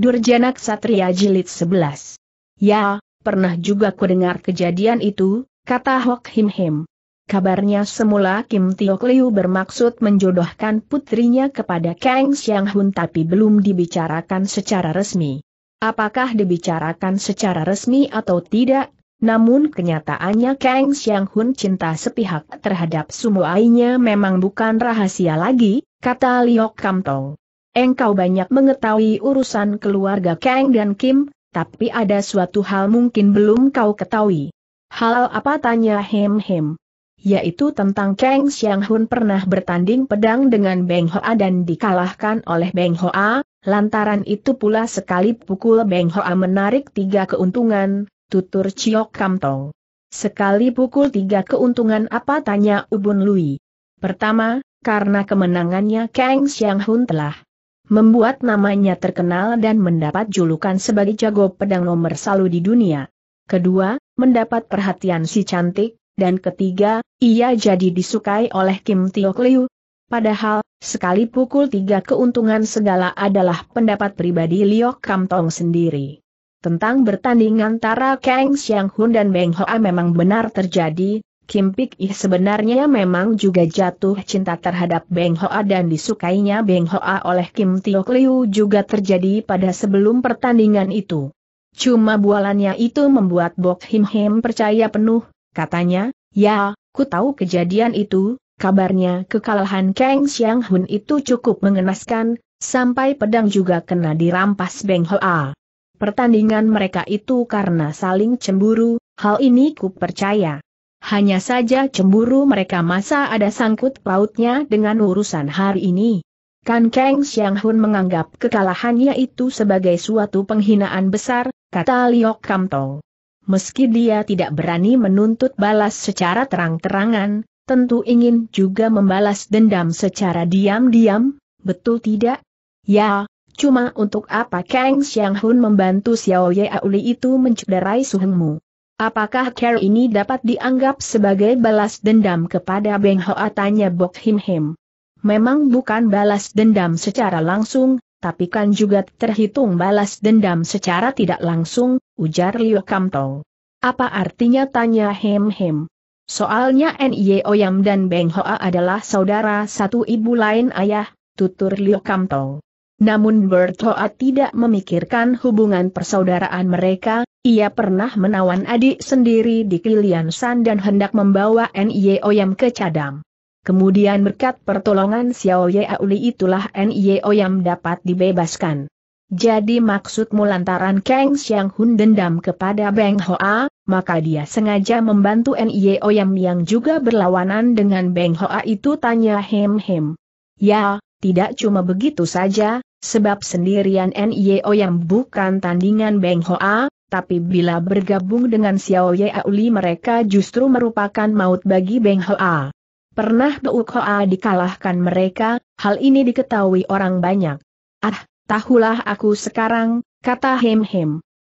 Durjana Ksatria Jilid 11. Ya, pernah juga kudengar kejadian itu, kata Hok Him Him. Kabarnya semula Kim Tiok Liu bermaksud menjodohkan putrinya kepada Kang Xiang Hun tapi belum dibicarakan secara resmi. Apakah dibicarakan secara resmi atau tidak, namun kenyataannya Kang Xiang Hun cinta sepihak terhadap sumuainya memang bukan rahasia lagi, kata Liok Kam Tong. Engkau banyak mengetahui urusan keluarga Kang dan Kim, tapi ada suatu hal mungkin belum kau ketahui. Hal apa, tanya Him Him? Yaitu tentang Kang Xiang Hun pernah bertanding pedang dengan Beng Hoa dan dikalahkan oleh Beng Hoa, lantaran itu pula sekali pukul Beng Hoa menarik 3 keuntungan, tutur Ciok Kam Tong. Sekali pukul 3 keuntungan apa, tanya Ubun Lui. Pertama, karena kemenangannya Kang Xiang Hun telah membuat namanya terkenal dan mendapat julukan sebagai jago pedang nomor 1 di dunia. Kedua, mendapat perhatian si cantik, dan ketiga, ia jadi disukai oleh Kim Tiok Liu. Padahal, sekali pukul 3 keuntungan segala adalah pendapat pribadi Liok Kam Tong sendiri. Tentang bertanding antara Kang Xiang Hun dan Beng Hoa memang benar terjadi, Kim Pik Ih sebenarnya memang juga jatuh cinta terhadap Beng Hoa dan disukainya Beng Hoa oleh Kim Tiok Liu juga terjadi pada sebelum pertandingan itu. Cuma bualannya itu membuat Bok Him Him percaya penuh, katanya, ya, ku tahu kejadian itu, kabarnya kekalahan Kang Xiang Hun itu cukup mengenaskan, sampai pedang juga kena dirampas Beng Hoa. Pertandingan mereka itu karena saling cemburu, hal ini ku percaya. Hanya saja cemburu mereka masa ada sangkut pautnya dengan urusan hari ini. Kan Kang Xiang Hun menganggap kekalahannya itu sebagai suatu penghinaan besar, kata Liok Kam Tong. Meski dia tidak berani menuntut balas secara terang-terangan, tentu ingin juga membalas dendam secara diam-diam, betul tidak? Ya, cuma untuk apa Kang Xiang Hun membantu Xiao Ye Auli itu mencederai Suhengmu? Apakah care ini dapat dianggap sebagai balas dendam kepada Beng Hoa, tanya Bok Him Him. Memang bukan balas dendam secara langsung, tapi kan juga terhitung balas dendam secara tidak langsung, ujar Liu Kam Tong. Apa artinya, tanya Him Him. Soalnya Nie Oyam dan Beng Hoa adalah saudara satu ibu lain ayah, tutur Liu Kam Tong. Namun Bert Hoa tidak memikirkan hubungan persaudaraan mereka, ia pernah menawan adik sendiri di Kilian San dan hendak membawa Nie Oyam ke Cadam. Kemudian berkat pertolongan Xiao Ye Auli itulah Nie Oyam dapat dibebaskan. Jadi maksudmu lantaran Kang Xiang Hun dendam kepada Beng Hoa, maka dia sengaja membantu Nie Oyam yang juga berlawanan dengan Beng Hoa itu, tanya Him Him. Ya, tidak cuma begitu saja. Sebab sendirian Nie Oyam bukan tandingan Beng Hoa, tapi bila bergabung dengan Xiao Ye Auli mereka justru merupakan maut bagi Beng Hoa. Pernah Beuk Hoa dikalahkan mereka, hal ini diketahui orang banyak. Ah, tahulah aku sekarang, kata Him Him.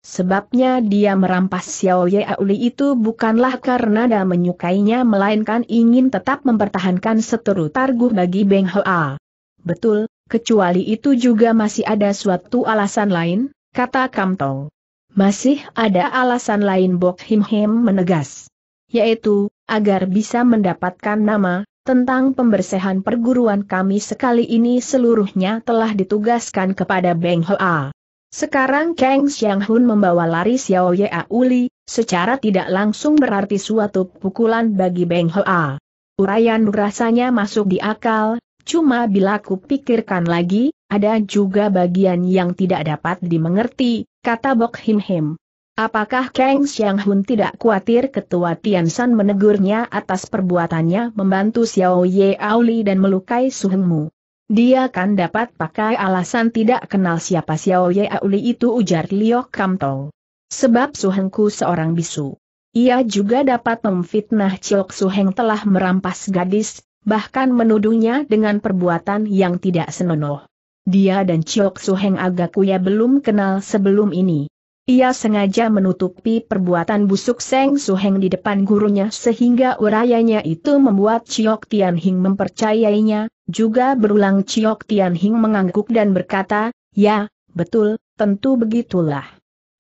Sebabnya dia merampas Xiao Ye Auli itu bukanlah karena dia menyukainya melainkan ingin tetap mempertahankan seteru targuh bagi Beng Hoa. Betul. Kecuali itu juga masih ada suatu alasan lain, kata Kam Tong. Masih ada alasan lain, Bok Him Him menegas. Yaitu, agar bisa mendapatkan nama, tentang pembersihan perguruan kami sekali ini seluruhnya telah ditugaskan kepada Beng Hoa. Sekarang Kang Xiang Hun membawa lari Xiao Ye Auli, secara tidak langsung berarti suatu pukulan bagi Beng Hoa. Uraian rasanya masuk di akal. Cuma bila ku pikirkan lagi, ada juga bagian yang tidak dapat dimengerti, kata Bok Him Him. Apakah Kang Xiang Hun tidak khawatir ketua Tian San menegurnya atas perbuatannya membantu Xiao Ye Auli dan melukai Suhengmu? Dia kan dapat pakai alasan tidak kenal siapa Xiao Ye Auli itu, ujar Liok Kam Tong. Sebab Suhengku seorang bisu. Ia juga dapat memfitnah Ciok Suheng telah merampas gadis, bahkan menuduhnya dengan perbuatan yang tidak senonoh. Dia dan Ciok Suheng agaknya belum kenal sebelum ini. Ia sengaja menutupi perbuatan busuk Seng Suheng di depan gurunya sehingga urayanya itu membuat Ciok Tian Hing mempercayainya. Juga berulang Ciok Tian Hing mengangguk dan berkata, ya, betul, tentu begitulah.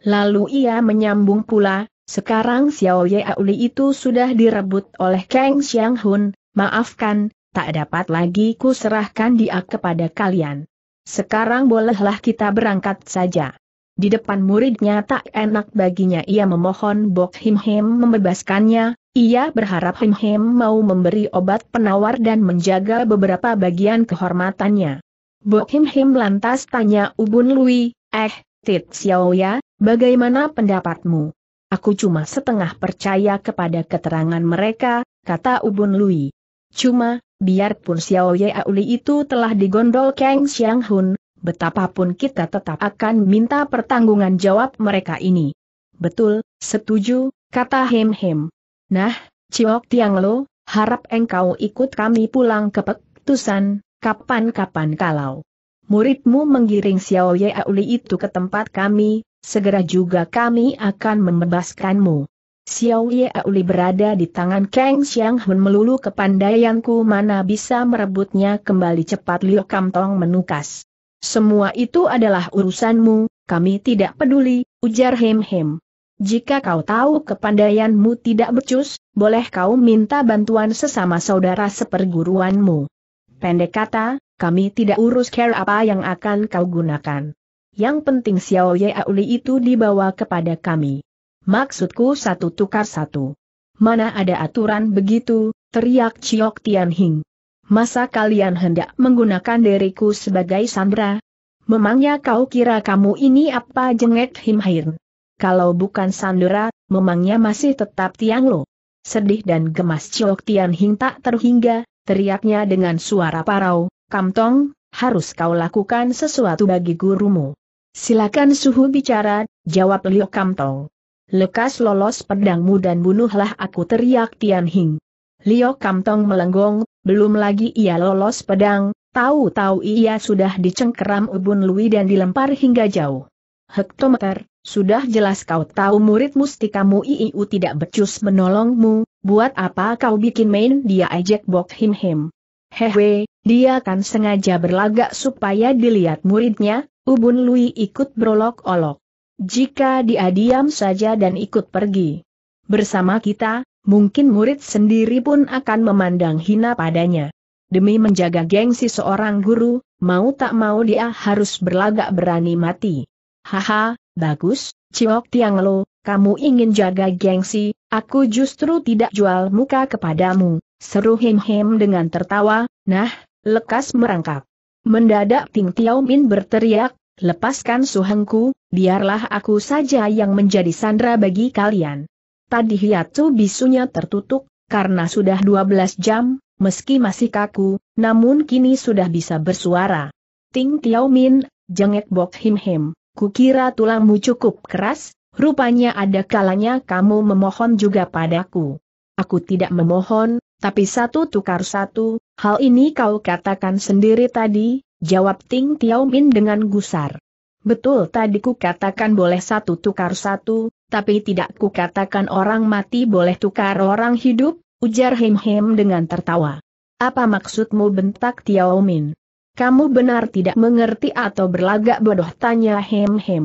Lalu ia menyambung pula, sekarang Xiao Ye Auli itu sudah direbut oleh Kang Xiang Hun, maafkan, tak dapat lagi ku serahkan dia kepada kalian. Sekarang bolehlah kita berangkat saja. Di depan muridnya tak enak baginya ia memohon Bok Him Him membebaskannya, ia berharap Him Him mau memberi obat penawar dan menjaga beberapa bagian kehormatannya. Bok Him Him lantas tanya Ubun Lui, Tit Xiao Ya, bagaimana pendapatmu? Aku cuma setengah percaya kepada keterangan mereka, kata Ubun Lui. Cuma, biarpun Xiao Ye Auli itu telah digondol Kang Xiang Hun, betapapun kita tetap akan minta pertanggungan jawab mereka ini. Betul, setuju, kata Him Him. Nah, Ciok Tiang Lo, harap engkau ikut kami pulang ke Pek Tusan, kapan-kapan kalau muridmu menggiring Xiao Ye Auli itu ke tempat kami, segera juga kami akan membebaskanmu. Xiao Ye Auli berada di tangan Kang Xiang Hun melulu kepandaianku mana bisa merebutnya kembali cepat Liu Kam Tong menukas. Semua itu adalah urusanmu, kami tidak peduli, ujar Him Him. Jika kau tahu kepandaianmu tidak becus, boleh kau minta bantuan sesama saudara seperguruanmu. Pendek kata, kami tidak urus care apa yang akan kau gunakan. Yang penting Xiao Ye Auli itu dibawa kepada kami. Maksudku satu tukar satu. Mana ada aturan begitu, teriak Ciok Tian Hing. Masa kalian hendak menggunakan diriku sebagai sandera? Memangnya kau kira kamu ini apa, jengek Him Him? Kalau bukan sandera, memangnya masih tetap Tiang Lo? Sedih dan gemas Ciok Tian Hing tak terhingga, teriaknya dengan suara parau. Kam Tong, harus kau lakukan sesuatu bagi gurumu. Silakan suhu bicara, jawab Liu Kam Tong. Lekas lolos pedangmu dan bunuhlah aku, teriak Tian Hing. Liu Kam Tong melenggong, belum lagi ia lolos pedang, tahu-tahu ia sudah dicengkeram Ubun Lui dan dilempar hingga jauh. Hektometer, sudah jelas kau tahu murid mustikamu Iiu tidak becus menolongmu, buat apa kau bikin main dia, ejek Bok Him Him. Hehe, dia kan sengaja berlagak supaya dilihat muridnya, Ubun Lui ikut berolok-olok. Jika dia diam saja dan ikut pergi bersama kita, mungkin murid sendiri pun akan memandang hina padanya. Demi menjaga gengsi seorang guru, mau tak mau dia harus berlagak berani mati. Haha, bagus, Ciok Tiang Lo, kamu ingin jaga gengsi, aku justru tidak jual muka kepadamu, seru Him Him dengan tertawa, nah, lekas merangkak. Mendadak Ting Tiao Min berteriak, lepaskan suhengku, biarlah aku saja yang menjadi sandera bagi kalian. Tadi hiatu bisunya tertutup, karena sudah 12 jam, meski masih kaku, namun kini sudah bisa bersuara. Ting Tiao Min, jengek Bok Him Him, kukira tulangmu cukup keras, rupanya ada kalanya kamu memohon juga padaku. Aku tidak memohon, tapi satu tukar satu, hal ini kau katakan sendiri tadi, jawab Ting Tiao Min dengan gusar. Betul, tadi ku katakan boleh satu tukar satu, tapi tidak ku katakan orang mati boleh tukar orang hidup, ujar Him Him dengan tertawa. Apa maksudmu, bentak Tiao Min? Kamu benar tidak mengerti atau berlagak bodoh, tanya Him Him.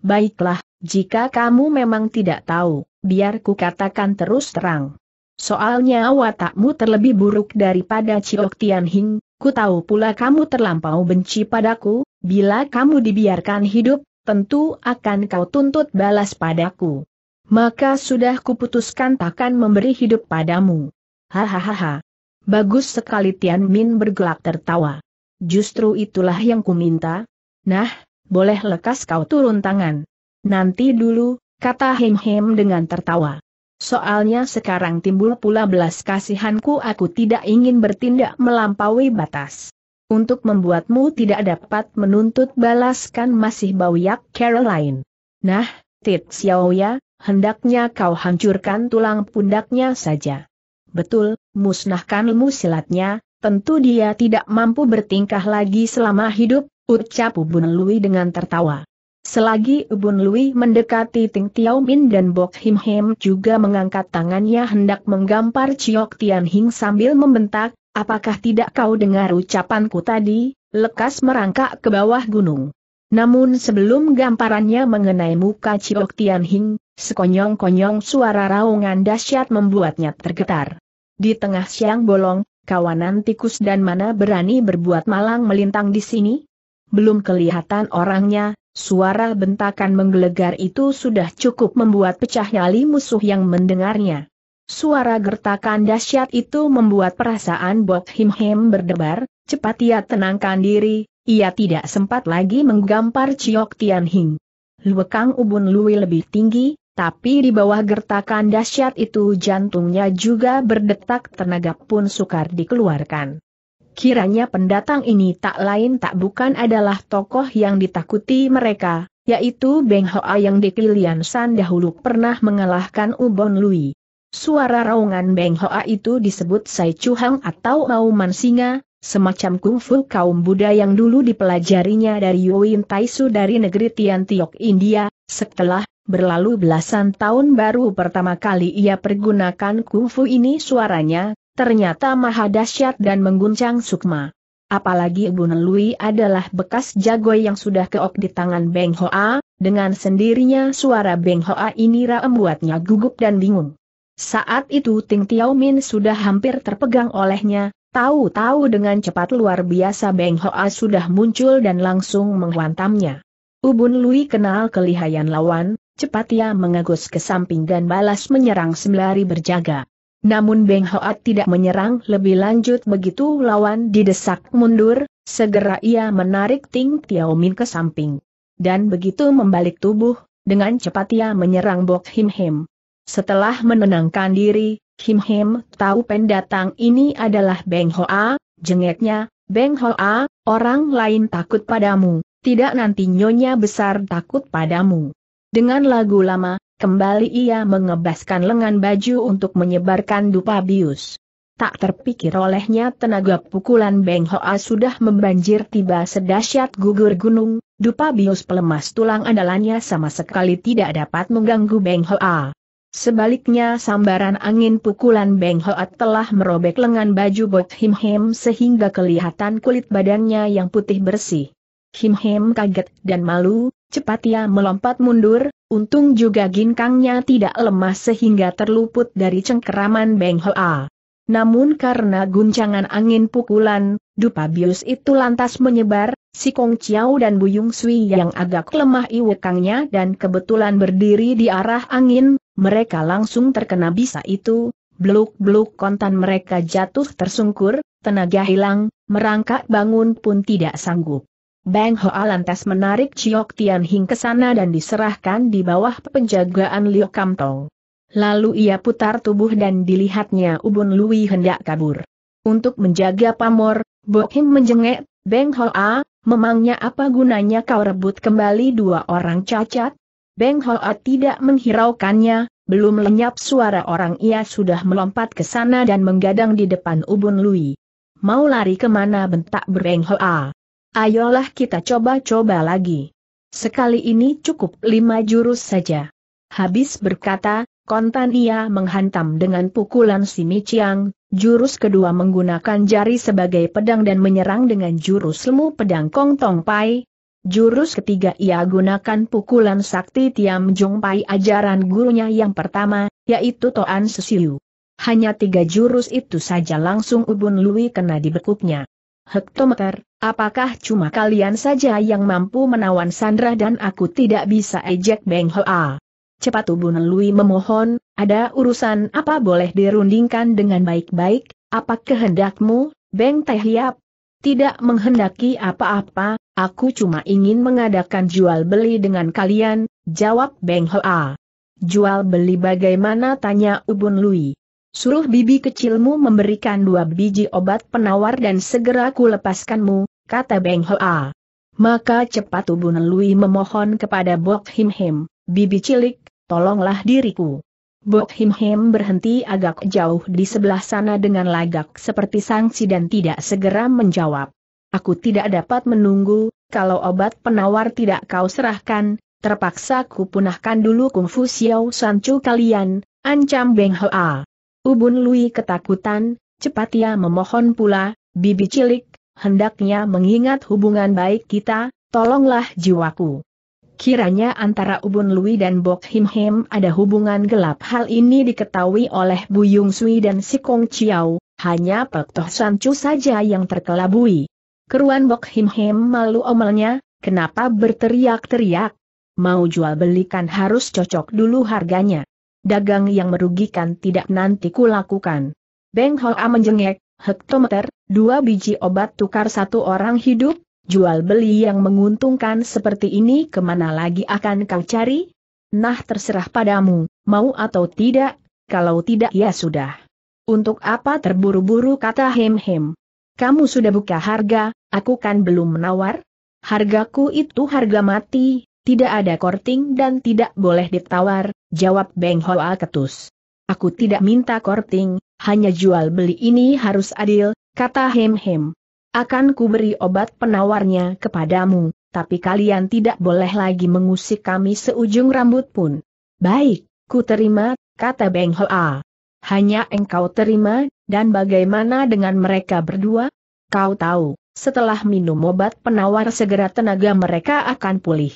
Baiklah, jika kamu memang tidak tahu, biar ku katakan terus terang. Soalnya watakmu terlebih buruk daripada Ciok Tian Hing, ku tahu pula kamu terlampau benci padaku, bila kamu dibiarkan hidup, tentu akan kau tuntut balas padaku. Maka sudah kuputuskan takkan memberi hidup padamu. Hahaha. Bagus sekali, Tian Min bergelak tertawa. Justru itulah yang kuminta. Nah, boleh lekas kau turun tangan. Nanti dulu, kata Him Him dengan tertawa. Soalnya sekarang timbul pula belas kasihanku, aku tidak ingin bertindak melampaui batas. Untuk membuatmu tidak dapat menuntut balaskan masih banyak Caroline. Nah, Tit Xiao Ya, hendaknya kau hancurkan tulang pundaknya saja. Betul, musnahkanmu silatnya, tentu dia tidak mampu bertingkah lagi selama hidup, ucap Ubun Lui dengan tertawa. Selagi Ubun Lui mendekati Ting Tiao Min dan Bok Him Him juga mengangkat tangannya hendak menggampar Ciok Tian Hing sambil membentak, apakah tidak kau dengar ucapanku tadi, lekas merangkak ke bawah gunung. Namun sebelum gamparannya mengenai muka Ciok Tian Hing, sekonyong-konyong suara raungan dahsyat membuatnya tergetar. Di tengah siang bolong, kawanan tikus dan mana berani berbuat malang melintang di sini? Belum kelihatan orangnya, suara bentakan menggelegar itu sudah cukup membuat pecah nyali musuh yang mendengarnya. Suara gertakan dahsyat itu membuat perasaan Bok Him Him berdebar, cepat ia tenangkan diri. Ia tidak sempat lagi menggampar Ciok Tian Hing. Luekang Ubun Lui lebih tinggi, tapi di bawah gertakan dahsyat itu jantungnya juga berdetak, tenaga pun sukar dikeluarkan. Kiranya pendatang ini tak lain tak bukan adalah tokoh yang ditakuti mereka, yaitu Beng Hoa yang di Kilian San dahulu pernah mengalahkan Ubun Lui. Suara raungan Beng Hoa itu disebut Sai Chuhang atau Auman Singa, semacam kungfu kaum Buddha yang dulu dipelajarinya dari Yuin Taisu dari negeri Tian Tiok India. Setelah berlalu belasan tahun baru pertama kali ia pergunakan kungfu ini, suaranya ternyata maha dahsyat dan mengguncang sukma. Apalagi Ubun Lui adalah bekas jago yang sudah keok di tangan Beng Hoa, dengan sendirinya suara Beng Hoa ini membuatnya gugup dan bingung. Saat itu Ting Tiao Min sudah hampir terpegang olehnya. Tahu-tahu dengan cepat luar biasa Beng Hoa sudah muncul dan langsung menghantamnya. Ubun Lui kenal kelihayan lawan, cepat ia mengagus ke samping dan balas menyerang sembari berjaga. Namun Beng Hoa tidak menyerang lebih lanjut, begitu lawan didesak mundur, segera ia menarik Ting Tiao Min ke samping. Dan begitu membalik tubuh, dengan cepat ia menyerang Bok Him Him. Setelah menenangkan diri, Him Him tahu pendatang ini adalah Beng Hoa. Jengeknya, "Beng Hoa, orang lain takut padamu, tidak nanti nyonya besar takut padamu." Dengan lagu lama, kembali ia mengebaskan lengan baju untuk menyebarkan dupa bius. Tak terpikir olehnya tenaga pukulan Beng Hoa sudah membanjir tiba sedahsyat gugur gunung. Dupa bius pelemas tulang andalannya sama sekali tidak dapat mengganggu Beng Hoa. Sebaliknya sambaran angin pukulan Beng Hoa telah merobek lengan baju Bok Him Him sehingga kelihatan kulit badannya yang putih bersih. Him Him kaget dan malu, cepat ia melompat mundur, untung juga ginkangnya tidak lemah sehingga terluput dari cengkeraman Beng Hoa. Namun karena guncangan angin pukulan, dupa bius itu lantas menyebar. Si Kong Chiao dan Buyung Sui yang agak lemah iwekangnya dan kebetulan berdiri di arah angin, mereka langsung terkena bisa itu. Bluk-bluk kontan mereka jatuh tersungkur, tenaga hilang, merangkak bangun pun tidak sanggup. Beng Hoa lantas menarik Ciok Tian Hing ke sana dan diserahkan di bawah penjagaan Liu Kam Tong. Lalu ia putar tubuh dan dilihatnya Ubun Lui hendak kabur. Untuk menjaga pamor, Bok Him menjengek, "Beng Hoa, memangnya apa gunanya kau rebut kembali dua orang cacat?" Beng Hoa tidak menghiraukannya, belum lenyap suara orang ia sudah melompat ke sana dan menggadang di depan Ubun Lui. "Mau lari kemana?" bentak Beng Hoa. "Ayolah kita coba-coba lagi. Sekali ini cukup 5 jurus saja." Habis berkata, kontan ia menghantam dengan pukulan Simi Chiang, jurus kedua menggunakan jari sebagai pedang dan menyerang dengan jurus ilmu pedang Kong Tong Pai. Jurus ketiga ia gunakan pukulan sakti Tiam Jong Pai ajaran gurunya yang pertama, yaitu Toan Sesiu. Hanya 3 jurus itu saja langsung Ubun Lui kena dibekuknya. "Hektometer, apakah cuma kalian saja yang mampu menawan sandera dan aku tidak bisa?" ejek Beng Hoa. Cepat Ubun Lui memohon, "Ada urusan apa? Boleh dirundingkan dengan baik-baik. Apa kehendakmu, Beng Tehiap?" "Tidak menghendaki apa-apa, aku cuma ingin mengadakan jual beli dengan kalian," jawab Beng Hoa. "Jual beli bagaimana?" tanya Ubun Lui. "Suruh bibi kecilmu memberikan 2 biji obat penawar dan segera ku lepaskanmu," kata Beng Hoa. Maka cepat Ubun Lui memohon kepada Bok Him Him, "Bibi cilik, tolonglah diriku." Bok Him Him berhenti agak jauh di sebelah sana dengan lagak seperti sangsi dan tidak segera menjawab. "Aku tidak dapat menunggu, kalau obat penawar tidak kau serahkan, terpaksa kupunahkan dulu kungfu Xiao Sancu kalian," ancam Beng Hoa. Ubun Lui ketakutan, cepat ia memohon pula, "Bibi cilik, hendaknya mengingat hubungan baik kita, Tolonglah jiwaku. Kiranya antara Ubun Lui dan Bok Him Him ada hubungan gelap. Hal ini diketahui oleh Bu Yung Sui dan Si Kong Chiao, hanya Pek Toh San Chu saja yang terkelabui. Keruan Bok Him Him malu omelnya, kenapa berteriak-teriak? Mau jual belikan harus cocok dulu harganya. Dagang yang merugikan tidak nanti kulakukan. Beng Hoa menjengek, hektometer, 2 biji obat tukar 1 orang hidup? Jual beli yang menguntungkan seperti ini kemana lagi akan kau cari? Nah terserah padamu, mau atau tidak, kalau tidak ya sudah. Untuk apa terburu-buru, kata Him Him. Kamu sudah buka harga, aku kan belum menawar. Hargaku itu harga mati, tidak ada korting dan tidak boleh ditawar, jawab Beng Hoa ketus. Aku tidak minta korting, hanya jual beli ini harus adil, kata Him Him. Akan kuberi obat penawarnya kepadamu, tapi kalian tidak boleh lagi mengusik kami seujung rambut pun. Baik, ku terima, kata Beng Hoa. Hanya engkau terima, dan bagaimana dengan mereka berdua? Kau tahu, setelah minum obat penawar segera tenaga mereka akan pulih.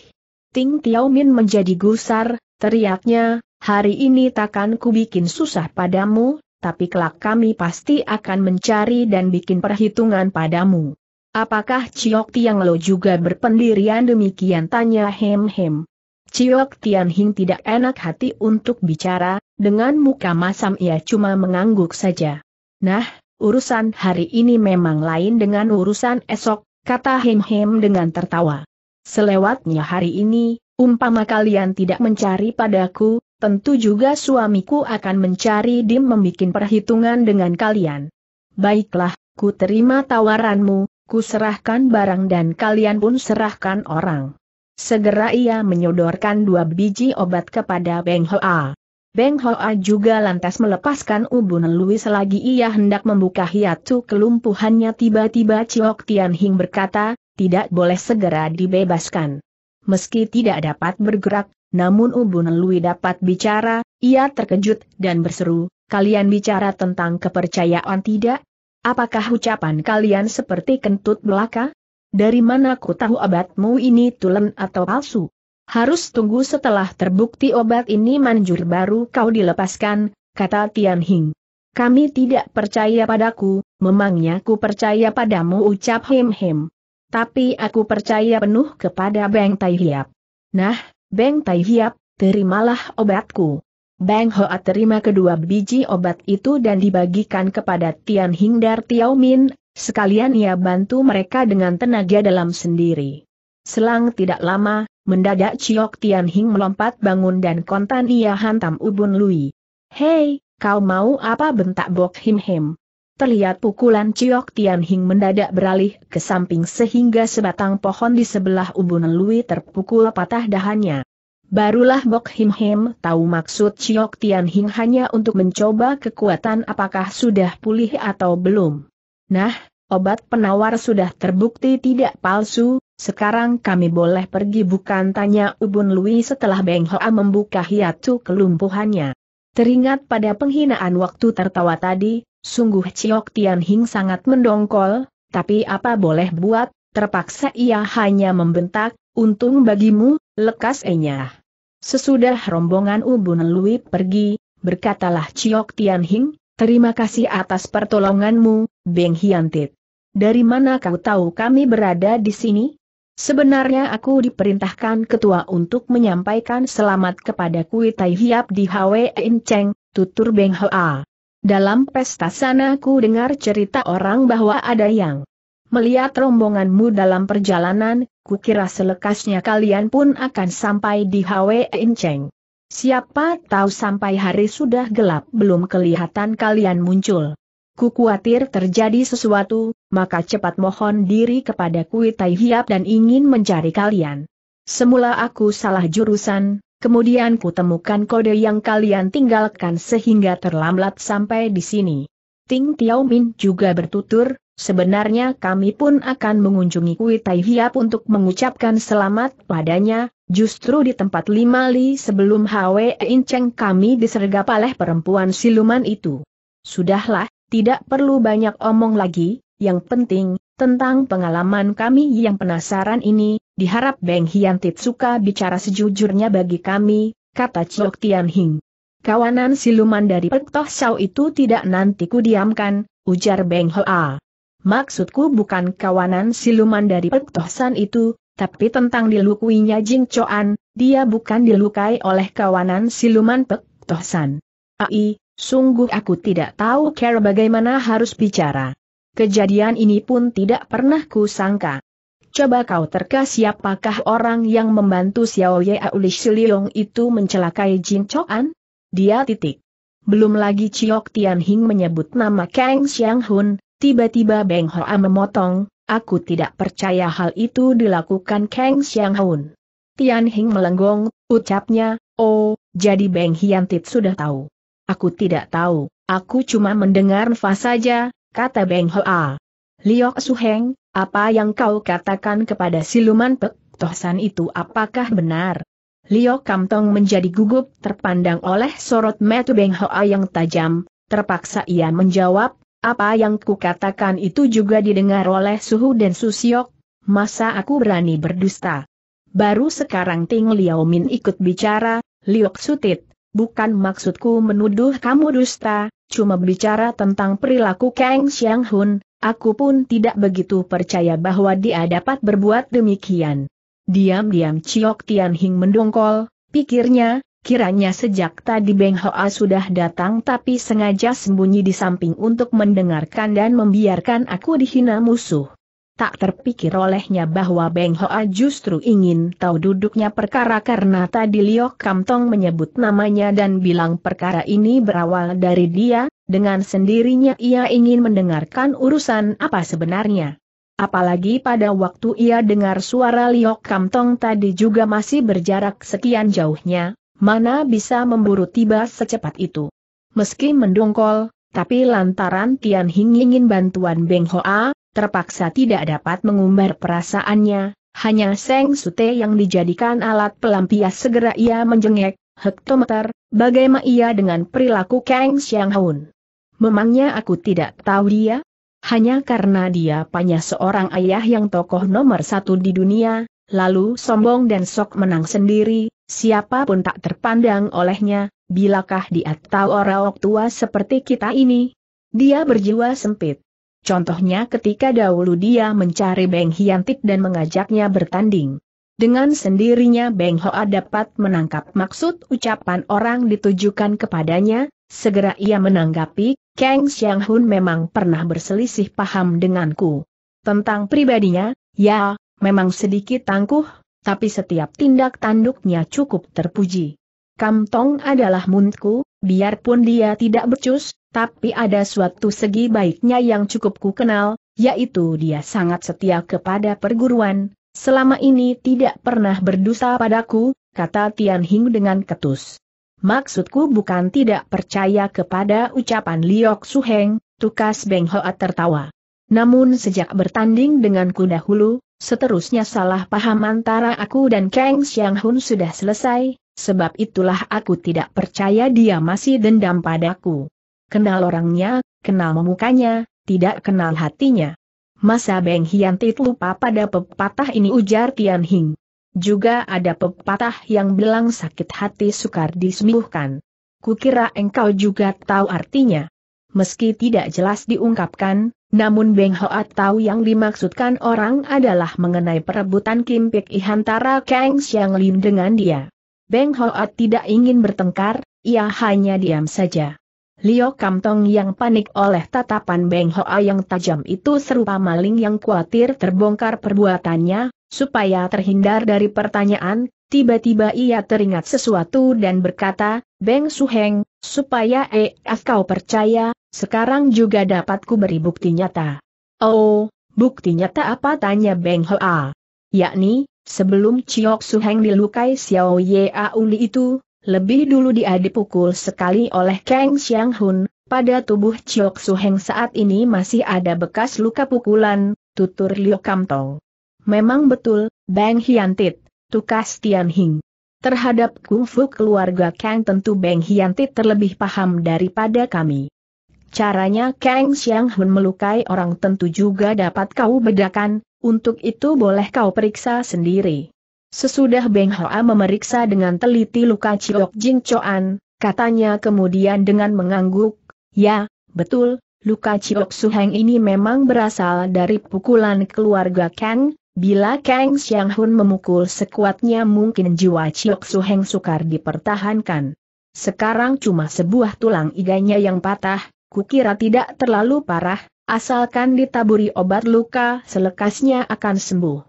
Ting Tiao Min menjadi gusar, teriaknya, hari ini takkan ku bikin susah padamu. Tapi kelak kami pasti akan mencari dan bikin perhitungan padamu. Apakah Ciok Tian Lo juga berpendirian demikian, tanya Hem Hem. Ciok Tian Hing tidak enak hati untuk bicara, dengan muka masam ia cuma mengangguk saja. Nah, urusan hari ini memang lain dengan urusan esok, kata Hem Hem dengan tertawa. Selewatnya hari ini, umpama kalian tidak mencari padaku, tentu juga suamiku akan mencari dim membikin perhitungan dengan kalian. Baiklah, ku terima tawaranmu, ku serahkan barang dan kalian pun serahkan orang. Segera ia menyodorkan 2 biji obat kepada Beng Hoa. Beng Hoa juga lantas melepaskan Ubun Lui selagi ia hendak membuka hiatu kelumpuhannya. Tiba-tiba Ciok Tian Hing berkata, tidak boleh, segera dibebaskan. Meski tidak dapat bergerak, namun Ubun Lui dapat bicara, ia terkejut dan berseru, kalian bicara tentang kepercayaan tidak? Apakah ucapan kalian seperti kentut belaka? Dari mana ku tahu obatmu ini tulen atau palsu? Harus tunggu setelah terbukti obat ini manjur baru kau dilepaskan, kata Tian Hing. Kami tidak percaya padaku, memangnya ku percaya padamu, ucap Him Him. Tapi aku percaya penuh kepada Beng Tai Hiap. Nah, Beng Tai Hiap, terimalah obatku. Beng Hoa terima 2 biji obat itu dan dibagikan kepada Tian Hing dan Tiao Min, sekalian ia bantu mereka dengan tenaga dalam sendiri. Selang tidak lama, mendadak Ciok Tian Hing melompat bangun dan kontan ia hantam Ubun Lui. Hei, kau mau apa, bentak Bok Him Him. Terlihat pukulan Ciok Tian Hing mendadak beralih ke samping sehingga sebatang pohon di sebelah Ubun Lui terpukul patah dahannya. Barulah Bok Him Him tahu maksud Ciok Tian Hing hanya untuk mencoba kekuatan apakah sudah pulih atau belum. Nah, obat penawar sudah terbukti tidak palsu, sekarang kami boleh pergi bukan, tanya Ubun Lui setelah Beng Hoa membuka hiatu kelumpuhannya. Teringat pada penghinaan waktu tertawa tadi, sungguh Ciok Tian Hing sangat mendongkol, tapi apa boleh buat, terpaksa ia hanya membentak, untung bagimu, lekas enyah. Sesudah rombongan Ubun Lui pergi, berkatalah Ciok Tian Hing, terima kasih atas pertolonganmu, Beng Hiantit. Dari mana kau tahu kami berada di sini? Sebenarnya aku diperintahkan ketua untuk menyampaikan selamat kepada Kui Tai Hiap di Hwe In Cheng, tutur Beng Hoa. Dalam pesta sana ku dengar cerita orang bahwa ada yang melihat rombonganmu dalam perjalanan, ku kira selekasnya kalian pun akan sampai di Hwe In Cheng. Siapa tahu sampai hari sudah gelap belum kelihatan kalian muncul. Ku khawatir terjadi sesuatu, maka cepat mohon diri kepada Kui Tai Hiap dan ingin mencari kalian. Semula aku salah jurusan. Kemudian ku temukan kode yang kalian tinggalkan sehingga terlambat sampai di sini. Ting Tiao Min juga bertutur, sebenarnya kami pun akan mengunjungi Kui Tai Hiap untuk mengucapkan selamat padanya, justru di tempat 5 li sebelum Hwe In Cheng kami disergap oleh perempuan siluman itu. Sudahlah, tidak perlu banyak omong lagi, yang penting, tentang pengalaman kami yang penasaran ini, Diharap Beng Hian Titsuka bicara sejujurnya bagi kami, kata Chok Tian Hing. Kawanan siluman dari Pek Toh Sau itu tidak nanti ku diamkan, ujar Beng Hoa. Maksudku bukan kawanan siluman dari Pek Toh San itu, tapi tentang dilukuinya Jing Choan, dia bukan dilukai oleh kawanan siluman Pek Toh San. Ai, sungguh aku tidak tahu cara bagaimana harus bicara. Kejadian ini pun tidak pernah kusangka. Coba kau terka siapakah orang yang membantu Xiao Ye Auli Shiliong itu mencelakai Jing Choan? Dia titik. Belum lagi Chok Tian Hing menyebut nama Kang Xiang Hun, tiba-tiba Beng Hoa memotong, aku tidak percaya hal itu dilakukan Kang Xiang Hun. Tian Hing melenggong, ucapnya, oh, jadi Beng Hian Tit sudah tahu. Aku tidak tahu, aku cuma mendengar nafas saja, kata Beng Hoa. Liok Suheng, apa yang kau katakan kepada siluman Pek Toh San itu apakah benar? Liok Kam Tong menjadi gugup terpandang oleh sorot mata Beng Hoa yang tajam, terpaksa ia menjawab, apa yang kukatakan itu juga didengar oleh Suhu dan Susiok, masa aku berani berdusta? Baru sekarang Ting Liao Min ikut bicara, Liok Sutit, bukan maksudku menuduh kamu dusta, cuma bicara tentang perilaku Kang Xiang Hun. Aku pun tidak begitu percaya bahwa dia dapat berbuat demikian. Diam-diam Chok Tian Hing mendongkol, pikirnya, kiranya sejak tadi Beng Hoa sudah datang tapi sengaja sembunyi di samping untuk mendengarkan dan membiarkan aku dihina musuh. Tak terpikir olehnya bahwa Beng Hoa justru ingin tahu duduknya perkara karena tadi Liok Kam Tong menyebut namanya dan bilang perkara ini berawal dari dia. Dengan sendirinya ia ingin mendengarkan urusan apa sebenarnya. Apalagi pada waktu ia dengar suara Liok Kam Tong tadi juga masih berjarak sekian jauhnya, mana bisa memburu tiba secepat itu. Meski mendongkol, tapi lantaran Tian Hing ingin bantuan Beng Hoa, terpaksa tidak dapat mengumbar perasaannya, hanya Seng Sute yang dijadikan alat pelampias. Segera ia menjengek, hektometer, bagaimana ia dengan perilaku Kang Xiang Hun? Memangnya aku tidak tahu dia? Hanya karena dia punya seorang ayah yang tokoh nomor satu di dunia, lalu sombong dan sok menang sendiri, siapapun tak terpandang olehnya, bilakah dia tahu orang tua seperti kita ini? Dia berjiwa sempit. Contohnya ketika dahulu dia mencari Beng Hian Tit dan mengajaknya bertanding. Dengan sendirinya Beng Hoa dapat menangkap maksud ucapan orang ditujukan kepadanya, segera ia menanggapi, Kang Xiang Hun memang pernah berselisih paham denganku. Tentang pribadinya, ya, memang sedikit tangguh, tapi setiap tindak tanduknya cukup terpuji. Kam Tong adalah muntku, biarpun dia tidak becus, tapi ada suatu segi baiknya yang cukup ku kenal, yaitu dia sangat setia kepada perguruan. Selama ini tidak pernah berdusta padaku, kata Tian Hing dengan ketus. Maksudku bukan tidak percaya kepada ucapan Liok Suheng, tukas Beng Hoa tertawa. Namun sejak bertanding denganku dahulu, seterusnya salah paham antara aku dan Kang Xiang Hun sudah selesai, sebab itulah aku tidak percaya dia masih dendam padaku. Kenal orangnya, kenal mukanya, tidak kenal hatinya. Masa Beng Hian Tit lupa pada pepatah ini, ujar Tian Hing. Juga ada pepatah yang bilang sakit hati sukar disembuhkan. Kukira engkau juga tahu artinya. Meski tidak jelas diungkapkan, namun Beng Hoa tahu yang dimaksudkan orang adalah mengenai perebutan Kim Pek I antara Kang Xiang Lin dengan dia. Beng Hoa tidak ingin bertengkar, ia hanya diam saja. Liok Kam Tong yang panik oleh tatapan Beng Hoa yang tajam itu serupa maling yang khawatir terbongkar perbuatannya, supaya terhindar dari pertanyaan, tiba-tiba ia teringat sesuatu dan berkata, Beng Suheng, supaya kau percaya, sekarang juga dapat ku beri bukti nyata. Oh, bukti nyata apa? Tanya Beng Hoa. Yakni, sebelum Chok Suheng dilukai Xiao Ye Auli itu, lebih dulu dia dipukul sekali oleh Kang Xiang Hun, pada tubuh Chok Suheng saat ini masih ada bekas luka pukulan, tutur Liok Kam Tong. Memang betul, Beng Hian Tit, tukas Tian Hing. Terhadap kungfu keluarga Kang tentu Beng Hian Tit terlebih paham daripada kami. Caranya Kang Xiang Hun melukai orang tentu juga dapat kau bedakan, Untuk itu boleh kau periksa sendiri." Sesudah Beng Hoa memeriksa dengan teliti luka Ciok Jing Coan, katanya kemudian dengan mengangguk, "Ya, betul, luka Ciok Suheng ini memang berasal dari pukulan keluarga Kang. Bila Kang Xiang Hun memukul sekuatnya mungkin jiwa Ciok Suheng sukar dipertahankan. Sekarang cuma sebuah tulang iganya yang patah, kukira tidak terlalu parah, asalkan ditaburi obat luka selekasnya akan sembuh."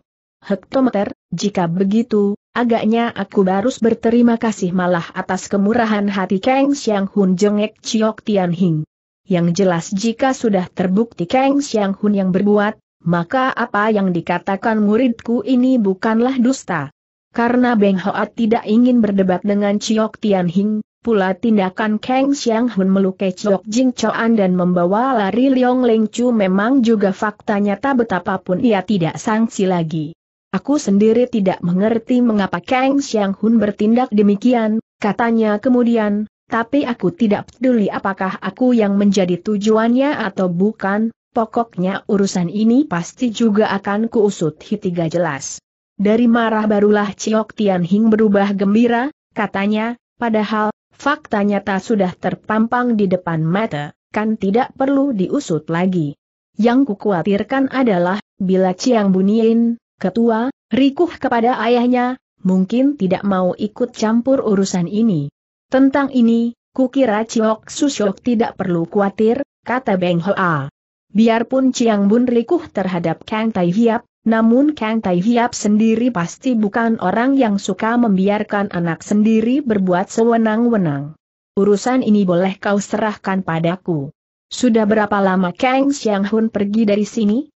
"Hektometer, jika begitu, agaknya aku harus berterima kasih malah atas kemurahan hati Kang Xiang Hun," jengek Ciok Tian Hing. "Yang jelas jika sudah terbukti Kang Xiang Hun yang berbuat, maka apa yang dikatakan muridku ini bukanlah dusta." Karena Beng Hoa tidak ingin berdebat dengan Ciok Tian Hing, pula tindakan Kang Xiang Hun melukai Ciok Jing Coan dan membawa lari Liong Leng Chu memang juga fakta nyata, betapapun ia tidak sangsi lagi. "Aku sendiri tidak mengerti mengapa Kang Xiang Hun bertindak demikian," katanya kemudian, "tapi aku tidak peduli apakah aku yang menjadi tujuannya atau bukan, pokoknya urusan ini pasti juga akan kuusut hingga jelas." Dari marah barulah Ciok Tian Hing berubah gembira, katanya, "Padahal, fakta nyata sudah terpampang di depan mata, kan tidak perlu diusut lagi. Yang kukuatirkan adalah, bila Chiang Bunyin, ketua, rikuh kepada ayahnya, mungkin tidak mau ikut campur urusan ini." "Tentang ini, kukira Ciok Susyok tidak perlu khawatir," kata Beng Hoa. "Biarpun Chiang Bun rikuh terhadap Kang Tai Hiap, namun Kang Tai Hiap sendiri pasti bukan orang yang suka membiarkan anak sendiri berbuat sewenang-wenang. Urusan ini boleh kau serahkan padaku." "Sudah berapa lama Kang Xiang Hun pergi dari sini?"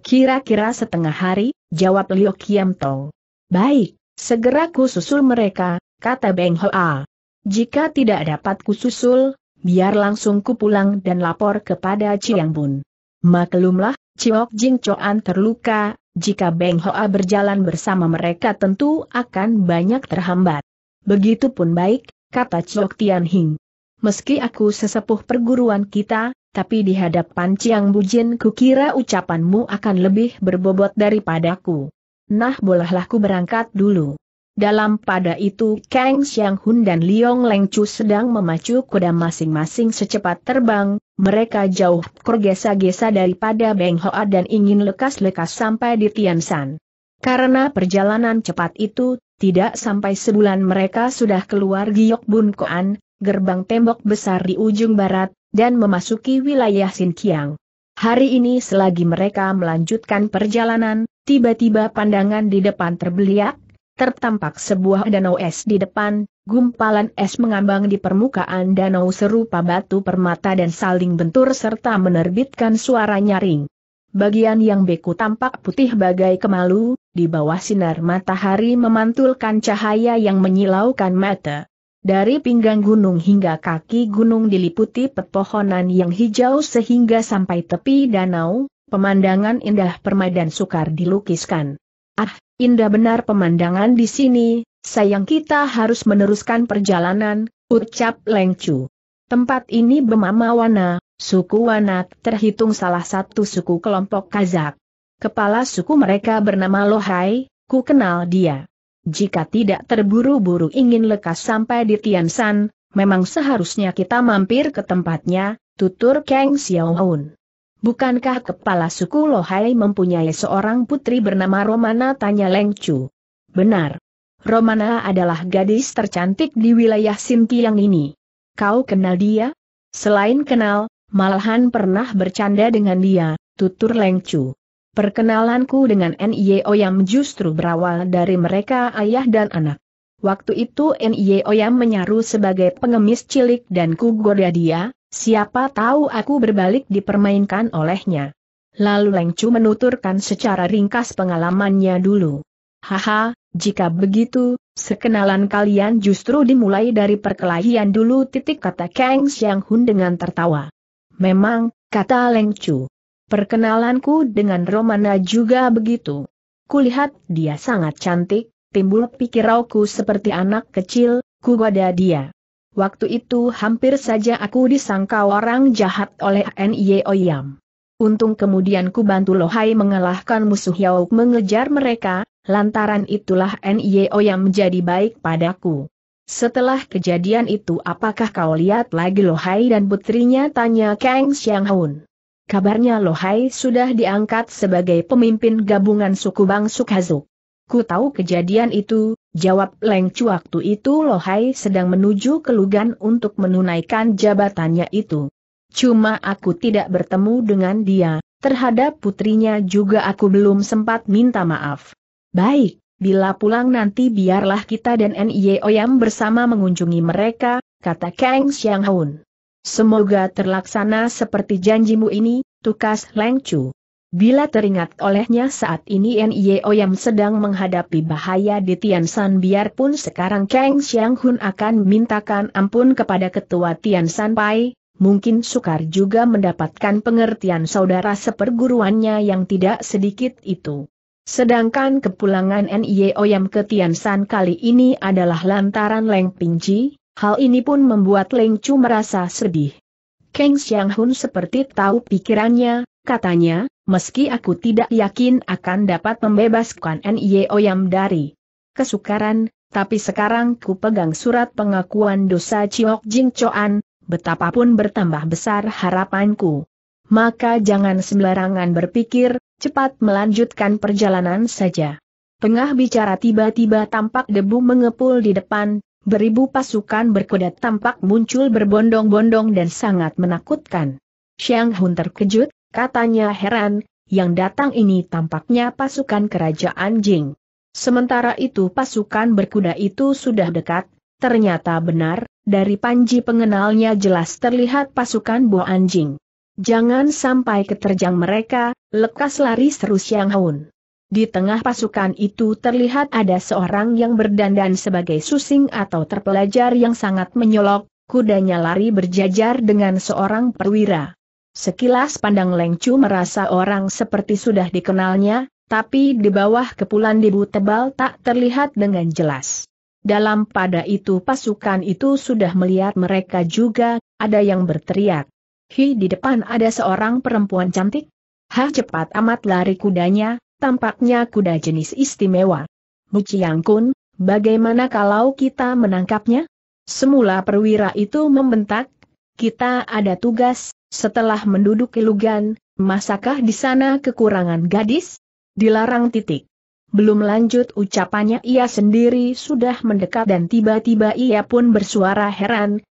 "Kira-kira setengah hari," jawab Liu Kiam Tong. "Baik, segera kususul mereka," kata Beng Hoa. "Jika tidak dapat kususul, biar langsung kupulang dan lapor kepada Chiang Bun." Maklumlah, Ciok Jing Coan terluka, jika Beng Hoa berjalan bersama mereka tentu akan banyak terhambat. "Begitupun baik," kata Ciok Tian Hing. "Meski aku sesepuh perguruan kita, tapi di hadapan Chiang Bujin kukira ucapanmu akan lebih berbobot daripadaku. Nah, bolehlah ku berangkat dulu." Dalam pada itu Kang Xiang Hun dan Liong Leng Chu sedang memacu kuda masing-masing secepat terbang, mereka jauh tergesa-gesa daripada Beng Hoa dan ingin lekas-lekas sampai di Tian Shan. Karena perjalanan cepat itu, tidak sampai sebulan mereka sudah keluar Giok Bun Koan, gerbang tembok besar di ujung barat, dan memasuki wilayah Xinjiang. Hari ini selagi mereka melanjutkan perjalanan, tiba-tiba pandangan di depan terbeliak, tertampak sebuah danau es di depan, gumpalan es mengambang di permukaan danau serupa batu permata dan saling bentur serta menerbitkan suara nyaring. Bagian yang beku tampak putih bagai kemalu, di bawah sinar matahari memantulkan cahaya yang menyilaukan mata. Dari pinggang gunung hingga kaki gunung diliputi pepohonan yang hijau sehingga sampai tepi danau, pemandangan indah permadan sukar dilukiskan. "Ah, indah benar pemandangan di sini, sayang kita harus meneruskan perjalanan," ucap Leng Chu. Tempat ini bernama Wana, suku Wana terhitung salah satu suku kelompok Kazak. Kepala suku mereka bernama Lohai, ku kenal dia. Jika tidak terburu-buru ingin lekas sampai di Tian Shan, memang seharusnya kita mampir ke tempatnya, tutur Kang Xiao Hun. "Bukankah kepala suku Lohai mempunyai seorang putri bernama Romana?" tanya Leng Chu. "Benar. Romana adalah gadis tercantik di wilayah Xinjiang ini. Kau kenal dia?" "Selain kenal, malahan pernah bercanda dengan dia," tutur Leng Chu. "Perkenalanku dengan N.I.O. Yam justru berawal dari mereka ayah dan anak. Waktu itu N.I.O. Yam menyaru sebagai pengemis cilik dan ku goda dia, siapa tahu aku berbalik dipermainkan olehnya." Lalu Leng Chu menuturkan secara ringkas pengalamannya dulu. "Haha, jika begitu, sekenalan kalian justru dimulai dari perkelahian dulu," kata Kang Xiang Hun dengan tertawa. "Memang," kata Leng Chu. "Perkenalanku dengan Romana juga begitu. Kulihat dia sangat cantik, timbul pikiranku seperti anak kecil, ku goda dia. Waktu itu hampir saja aku disangka orang jahat oleh N.I.O. Yam. Untung kemudian ku bantu Lohai mengalahkan musuh Yauk mengejar mereka, lantaran itulah Nio yang menjadi baik padaku. Setelah kejadian itu apakah kau lihat lagi Lohai dan putrinya, tanya Kang Xianghoun. Kabarnya Lohai sudah diangkat sebagai pemimpin gabungan suku Bang Sukhazuk. Ku tahu kejadian itu, jawab Leng Cu. Waktu itu Lohai sedang menuju ke Lugan untuk menunaikan jabatannya itu. Cuma aku tidak bertemu dengan dia, terhadap putrinya juga aku belum sempat minta maaf. Baik, bila pulang nanti biarlah kita dan Nio yang bersama mengunjungi mereka, kata Kang Xianghoun. Semoga terlaksana seperti janjimu ini, tukas Leng Cu. Bila teringat olehnya saat ini Nio yang sedang menghadapi bahaya di Tiansan, biarpun sekarang Kang Xianghoun akan mintakan ampun kepada ketua Tiansan Pai. Mungkin sukar juga mendapatkan pengertian saudara seperguruannya yang tidak sedikit itu. Sedangkan kepulangan Nio Yam ke Tiansan kali ini adalah lantaran Leng Pingji, hal ini pun membuat Leng Cu merasa sedih. Kang Xianghoun seperti tahu pikirannya, katanya, meski aku tidak yakin akan dapat membebaskan Nio Yam dari kesukaran, tapi sekarang ku pegang surat pengakuan dosa Ciok Jing Coan. Betapapun bertambah besar harapanku. Maka jangan sembarangan berpikir, cepat melanjutkan perjalanan saja. Tengah bicara tiba-tiba tampak debu mengepul di depan, beribu pasukan berkuda tampak muncul berbondong-bondong dan sangat menakutkan. Xianghoun terkejut, katanya heran, yang datang ini tampaknya pasukan kerajaan Jing. Sementara itu pasukan berkuda itu sudah dekat, ternyata benar. Dari panji pengenalnya jelas terlihat pasukan buah anjing. Jangan sampai keterjang mereka, lekas lari, seru Xianghoun. Di tengah pasukan itu terlihat ada seorang yang berdandan sebagai susing atau terpelajar yang sangat menyolok, kudanya lari berjajar dengan seorang perwira. Sekilas pandang Leng Cu merasa orang seperti sudah dikenalnya, tapi di bawah kepulan debu tebal tak terlihat dengan jelas. Dalam pada itu pasukan itu sudah melihat mereka juga, ada yang berteriak. Hi, di depan ada seorang perempuan cantik. Hah, cepat amat lari kudanya, tampaknya kuda jenis istimewa. Bu Ciangkun, bagaimana kalau kita menangkapnya? Semula perwira itu membentak, kita ada tugas, setelah menduduki Lugan, masakah di sana kekurangan gadis? Dilarang titik. Belum lanjut ucapannya ia sendiri sudah mendekat dan tiba-tiba ia pun bersuara heran,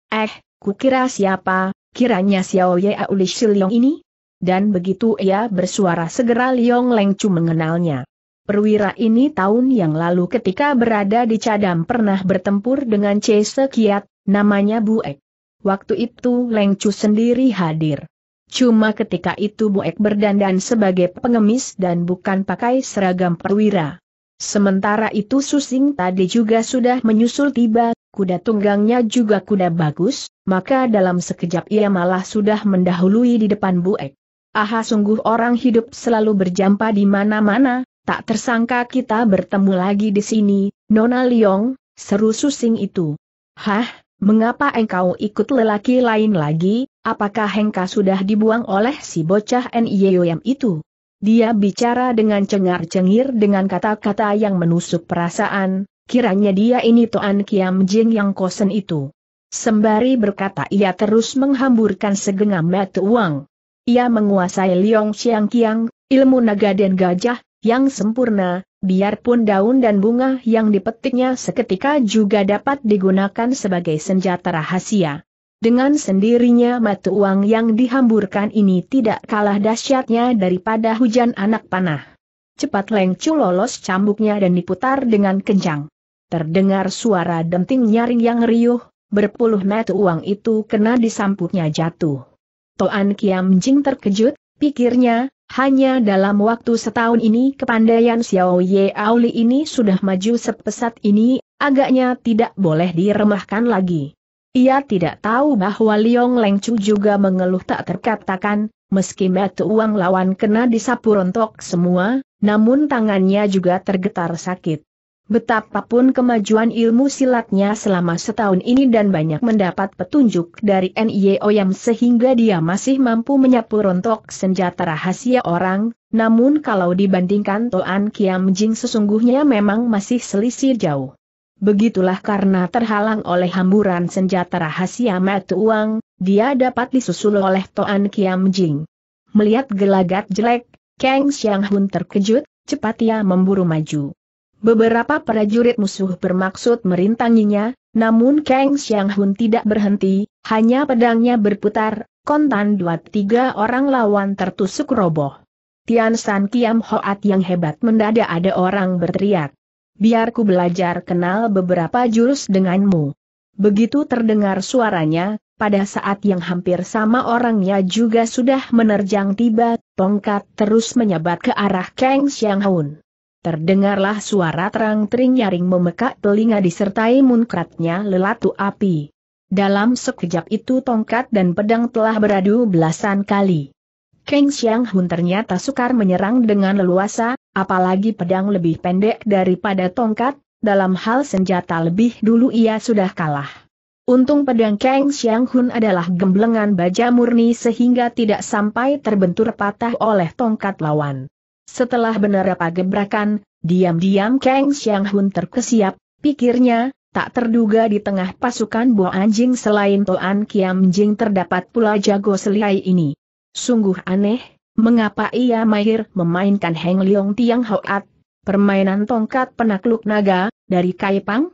kukira siapa, kiranya Xiao Ye Auli Shiliong ini? Dan begitu ia bersuara segera Leng Cu mengenalnya. Perwira ini tahun yang lalu ketika berada di Cadam pernah bertempur dengan C. Sekiat, namanya Buek. Waktu itu Leng Cu sendiri hadir. Cuma ketika itu Buek berdandan sebagai pengemis dan bukan pakai seragam perwira. Sementara itu susing tadi juga sudah menyusul tiba, kuda tunggangnya juga kuda bagus, maka dalam sekejap ia malah sudah mendahului di depan Buek. Aha, sungguh orang hidup selalu berjampa di mana-mana, tak tersangka kita bertemu lagi di sini, Nona Liong, seru susing itu. Hah, mengapa engkau ikut lelaki lain lagi? Apakah Hengka sudah dibuang oleh si bocah Nio Yam itu? Dia bicara dengan cengar-cengir dengan kata-kata yang menusuk perasaan, kiranya dia ini Toan Kiam Jing yang kosen itu. Sembari berkata ia terus menghamburkan segenggam mata uang. Ia menguasai Liong Xiang Kiang, ilmu naga dan gajah, yang sempurna, biarpun daun dan bunga yang dipetiknya seketika juga dapat digunakan sebagai senjata rahasia. Dengan sendirinya mata uang yang dihamburkan ini tidak kalah dahsyatnya daripada hujan anak panah. Cepat Leng Cu lolos cambuknya dan diputar dengan kencang. Terdengar suara denting nyaring yang riuh, berpuluh mata uang itu kena disamputnya jatuh. Toan Kiam Jing terkejut, pikirnya, hanya dalam waktu setahun ini kepandaian Xiao Ye Auli ini sudah maju sepesat ini, agaknya tidak boleh diremehkan lagi. Ia tidak tahu bahwa Leng Cu juga mengeluh tak terkatakan, meski mata uang lawan kena disapu rontok semua, namun tangannya juga tergetar sakit. Betapapun kemajuan ilmu silatnya selama setahun ini dan banyak mendapat petunjuk dari Nio Yam sehingga dia masih mampu menyapu rontok senjata rahasia orang, namun kalau dibandingkan Toan Kiam Jing sesungguhnya memang masih selisih jauh. Begitulah karena terhalang oleh hamburan senjata rahasia mata uang, dia dapat disusul oleh Toan Kiam Jing. Melihat gelagat jelek, Kang Xiang Hun terkejut, cepat ia memburu maju. Beberapa prajurit musuh bermaksud merintanginya, namun Kang Xiang Hun tidak berhenti, hanya pedangnya berputar, kontan 2-3 orang lawan tertusuk roboh. Tian San Kiam Hoat yang hebat mendadak ada orang berteriak. Biar ku belajar kenal beberapa jurus denganmu. Begitu terdengar suaranya, pada saat yang hampir sama orangnya juga sudah menerjang tiba, tongkat terus menyebat ke arah Kang Xiang Hun. Terdengarlah suara terang-tering nyaring memekak telinga disertai munkratnya lelatu api. Dalam sekejap itu tongkat dan pedang telah beradu belasan kali. Kang Xiang Hun ternyata sukar menyerang dengan leluasa, apalagi pedang lebih pendek daripada tongkat, dalam hal senjata lebih dulu ia sudah kalah. Untung pedang Kang Xiang Hun adalah gemblengan baja murni sehingga tidak sampai terbentur patah oleh tongkat lawan. Setelah beberapa gebrakan, diam-diam Kang Xiang Hun terkesiap, pikirnya, tak terduga di tengah pasukan buah anjing selain Toan Kiam Jing terdapat pula jago selai ini. Sungguh aneh, mengapa ia mahir memainkan Heng Leong Tiang Hoat, permainan tongkat penakluk naga, dari Kaipang?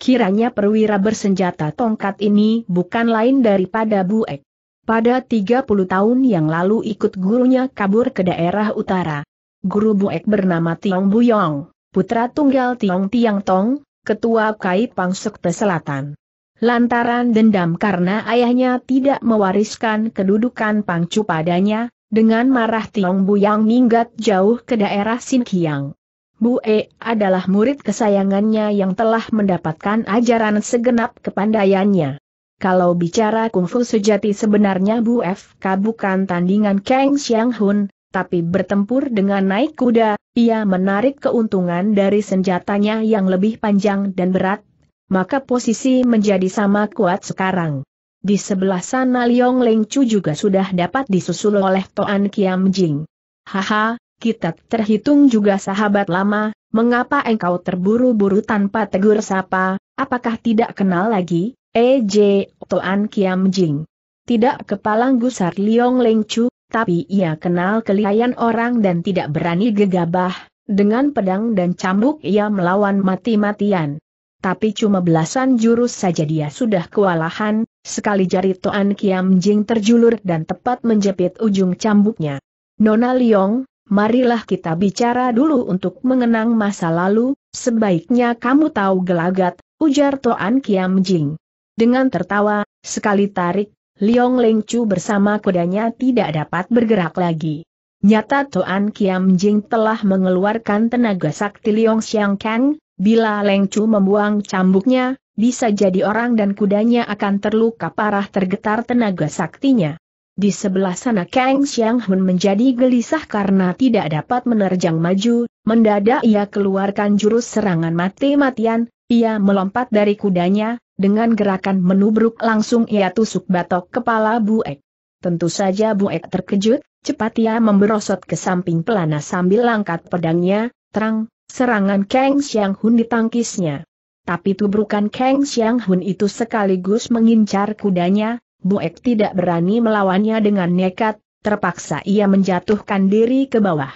Kiranya perwira bersenjata tongkat ini bukan lain daripada Buek. Pada 30 tahun yang lalu ikut gurunya kabur ke daerah utara. Guru Buek bernama Tiong Buyong, putra tunggal Tiong Tiang Tong, ketua Kaipang Sekte Selatan. Lantaran dendam karena ayahnya tidak mewariskan kedudukan Pangcu padanya, dengan marah Tiong Buyong minggat jauh ke daerah Sinkiang. Buek adalah murid kesayangannya yang telah mendapatkan ajaran segenap kepandaiannya. Kalau bicara kungfu sejati sebenarnya Buek bukan tandingan Kang Xiang Hun, tapi bertempur dengan naik kuda, ia menarik keuntungan dari senjatanya yang lebih panjang dan berat, maka posisi menjadi sama kuat sekarang. Di sebelah sana Liong Leng Chu juga sudah dapat disusul oleh Toan Kiam Jing. Haha, kita terhitung juga sahabat lama, mengapa engkau terburu-buru tanpa tegur sapa, apakah tidak kenal lagi, Toan Kiam Jing? Tidak kepalang gusar Liong Leng Chu. Tapi ia kenal kelihayan orang dan tidak berani gegabah, dengan pedang dan cambuk ia melawan mati-matian. Tapi cuma belasan jurus saja dia sudah kewalahan, sekali jari Toan Kiam Jing terjulur dan tepat menjepit ujung cambuknya. Nona Liong, marilah kita bicara dulu untuk mengenang masa lalu, sebaiknya kamu tahu gelagat, ujar Toan Kiam Jing. Dengan tertawa, sekali tarik, Liong Leng Chu bersama kudanya tidak dapat bergerak lagi. Nyata Toan Kiam Jing telah mengeluarkan tenaga sakti Liong Xiang Kang, bila Leng Chu membuang cambuknya, bisa jadi orang dan kudanya akan terluka parah tergetar tenaga saktinya. Di sebelah sana Kang Xiang Hun menjadi gelisah karena tidak dapat menerjang maju, mendadak ia keluarkan jurus serangan mati-matian, ia melompat dari kudanya. Dengan gerakan menubruk langsung ia tusuk batok kepala Buek. Tentu saja Buek terkejut, cepat ia memberosot ke samping pelana sambil angkat pedangnya, terang, serangan Kang Xiang Hun ditangkisnya. Tapi tubrukan Kang Xiang Hun itu sekaligus mengincar kudanya, Buek tidak berani melawannya dengan nekat, terpaksa ia menjatuhkan diri ke bawah.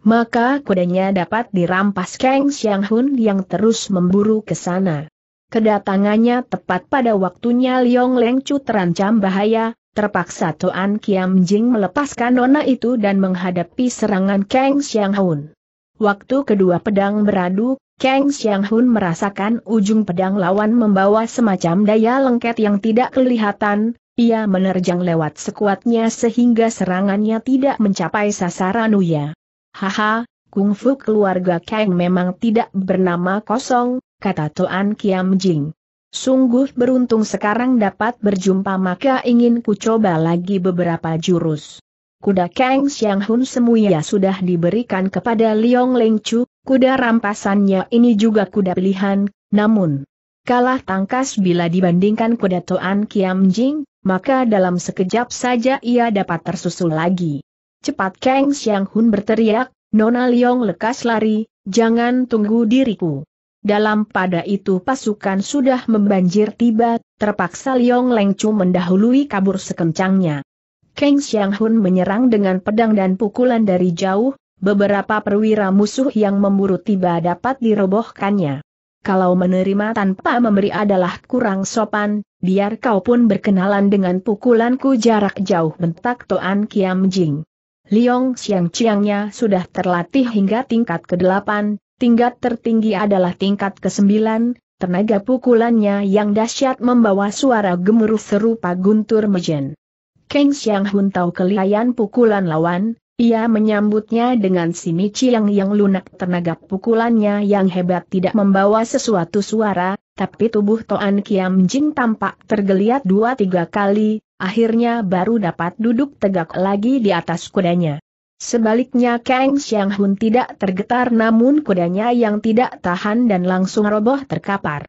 Maka kudanya dapat dirampas Kang Xiang Hun yang terus memburu ke sana. Kedatangannya tepat pada waktunya Liong Leng Chu terancam bahaya, terpaksa Toan Kiam Jing melepaskan nona itu dan menghadapi serangan Kang Xiang Hun. Waktu kedua pedang beradu, Kang Xiang Hun merasakan ujung pedang lawan membawa semacam daya lengket yang tidak kelihatan, ia menerjang lewat sekuatnya sehingga serangannya tidak mencapai sasaran ia. Haha, kungfu keluarga Kang memang tidak bernama kosong, kata Toan Kiam Jing. Sungguh beruntung sekarang dapat berjumpa maka ingin ku coba lagi beberapa jurus. Kuda Kang Xiang Hun semuanya sudah diberikan kepada Liong Leng Chu, Kuda rampasannya ini juga kuda pilihan, namun kalah tangkas bila dibandingkan kuda Toan Kiam Jing, maka dalam sekejap saja ia dapat tersusul lagi. Cepat Kang Xiang Hun berteriak, Nona Liong lekas lari, jangan tunggu diriku. Dalam pada itu pasukan sudah membanjir tiba, terpaksa Liong Lengcu mendahului kabur sekencangnya. Kang Xiang Hun menyerang dengan pedang dan pukulan dari jauh. Beberapa perwira musuh yang memburu tiba dapat dirobohkannya. Kalau menerima tanpa memberi adalah kurang sopan, biar kau pun berkenalan dengan pukulanku jarak jauh, bentak Toan Kiam Jing. Liong Xiang Chiangnya sudah terlatih hingga tingkat ke-8, tingkat tertinggi adalah tingkat ke-9, tenaga pukulannya yang dahsyat membawa suara gemuruh serupa guntur mejen. Kang Xiang Hun tahu kelihayan pukulan lawan. Ia menyambutnya dengan simici yang lunak, tenaga pukulannya yang hebat tidak membawa sesuatu suara, tapi tubuh Toan Kiam Jing tampak tergeliat 2-3 kali, akhirnya baru dapat duduk tegak lagi di atas kudanya. Sebaliknya Kang Xiang Hun tidak tergetar namun kudanya yang tidak tahan dan langsung roboh terkapar.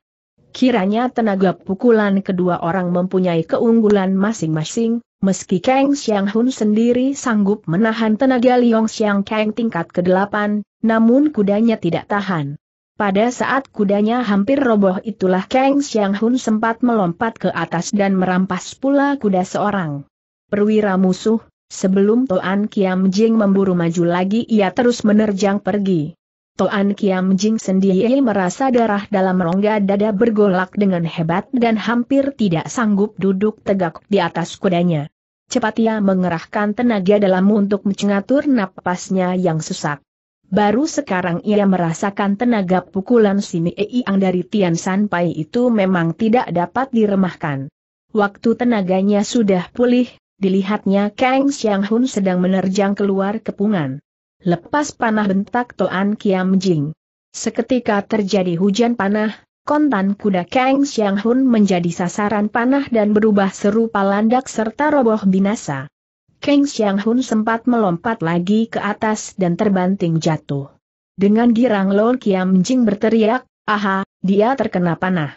Kiranya tenaga pukulan kedua orang mempunyai keunggulan masing-masing, meski Kang Xiang Hun sendiri sanggup menahan tenaga Liong Xiang Kang tingkat ke-8, namun kudanya tidak tahan. Pada saat kudanya hampir roboh itulah Kang Xiang Hun sempat melompat ke atas dan merampas pula kuda seorang perwira musuh, sebelum Toan Kiam Jing memburu maju lagi ia terus menerjang pergi. Toan Kiam Jing sendiri merasa darah dalam rongga dada bergolak dengan hebat dan hampir tidak sanggup duduk tegak di atas kudanya. Cepat ia mengerahkan tenaga dalam untuk mengatur napasnya yang sesak. Baru sekarang ia merasakan tenaga pukulan Simei Ang dari Tian San Pai itu memang tidak dapat diremehkan. Waktu tenaganya sudah pulih, dilihatnya Kang Xiang Hun sedang menerjang keluar kepungan. Lepas panah, bentak Toan Kiam Jing. Seketika terjadi hujan panah, kontan kuda Kang Xiang Hun menjadi sasaran panah dan berubah serupa landak serta roboh binasa. Kang Xiang Hun sempat melompat lagi ke atas dan terbanting jatuh. Dengan girang Lord Kiam Jing berteriak, aha, dia terkena panah.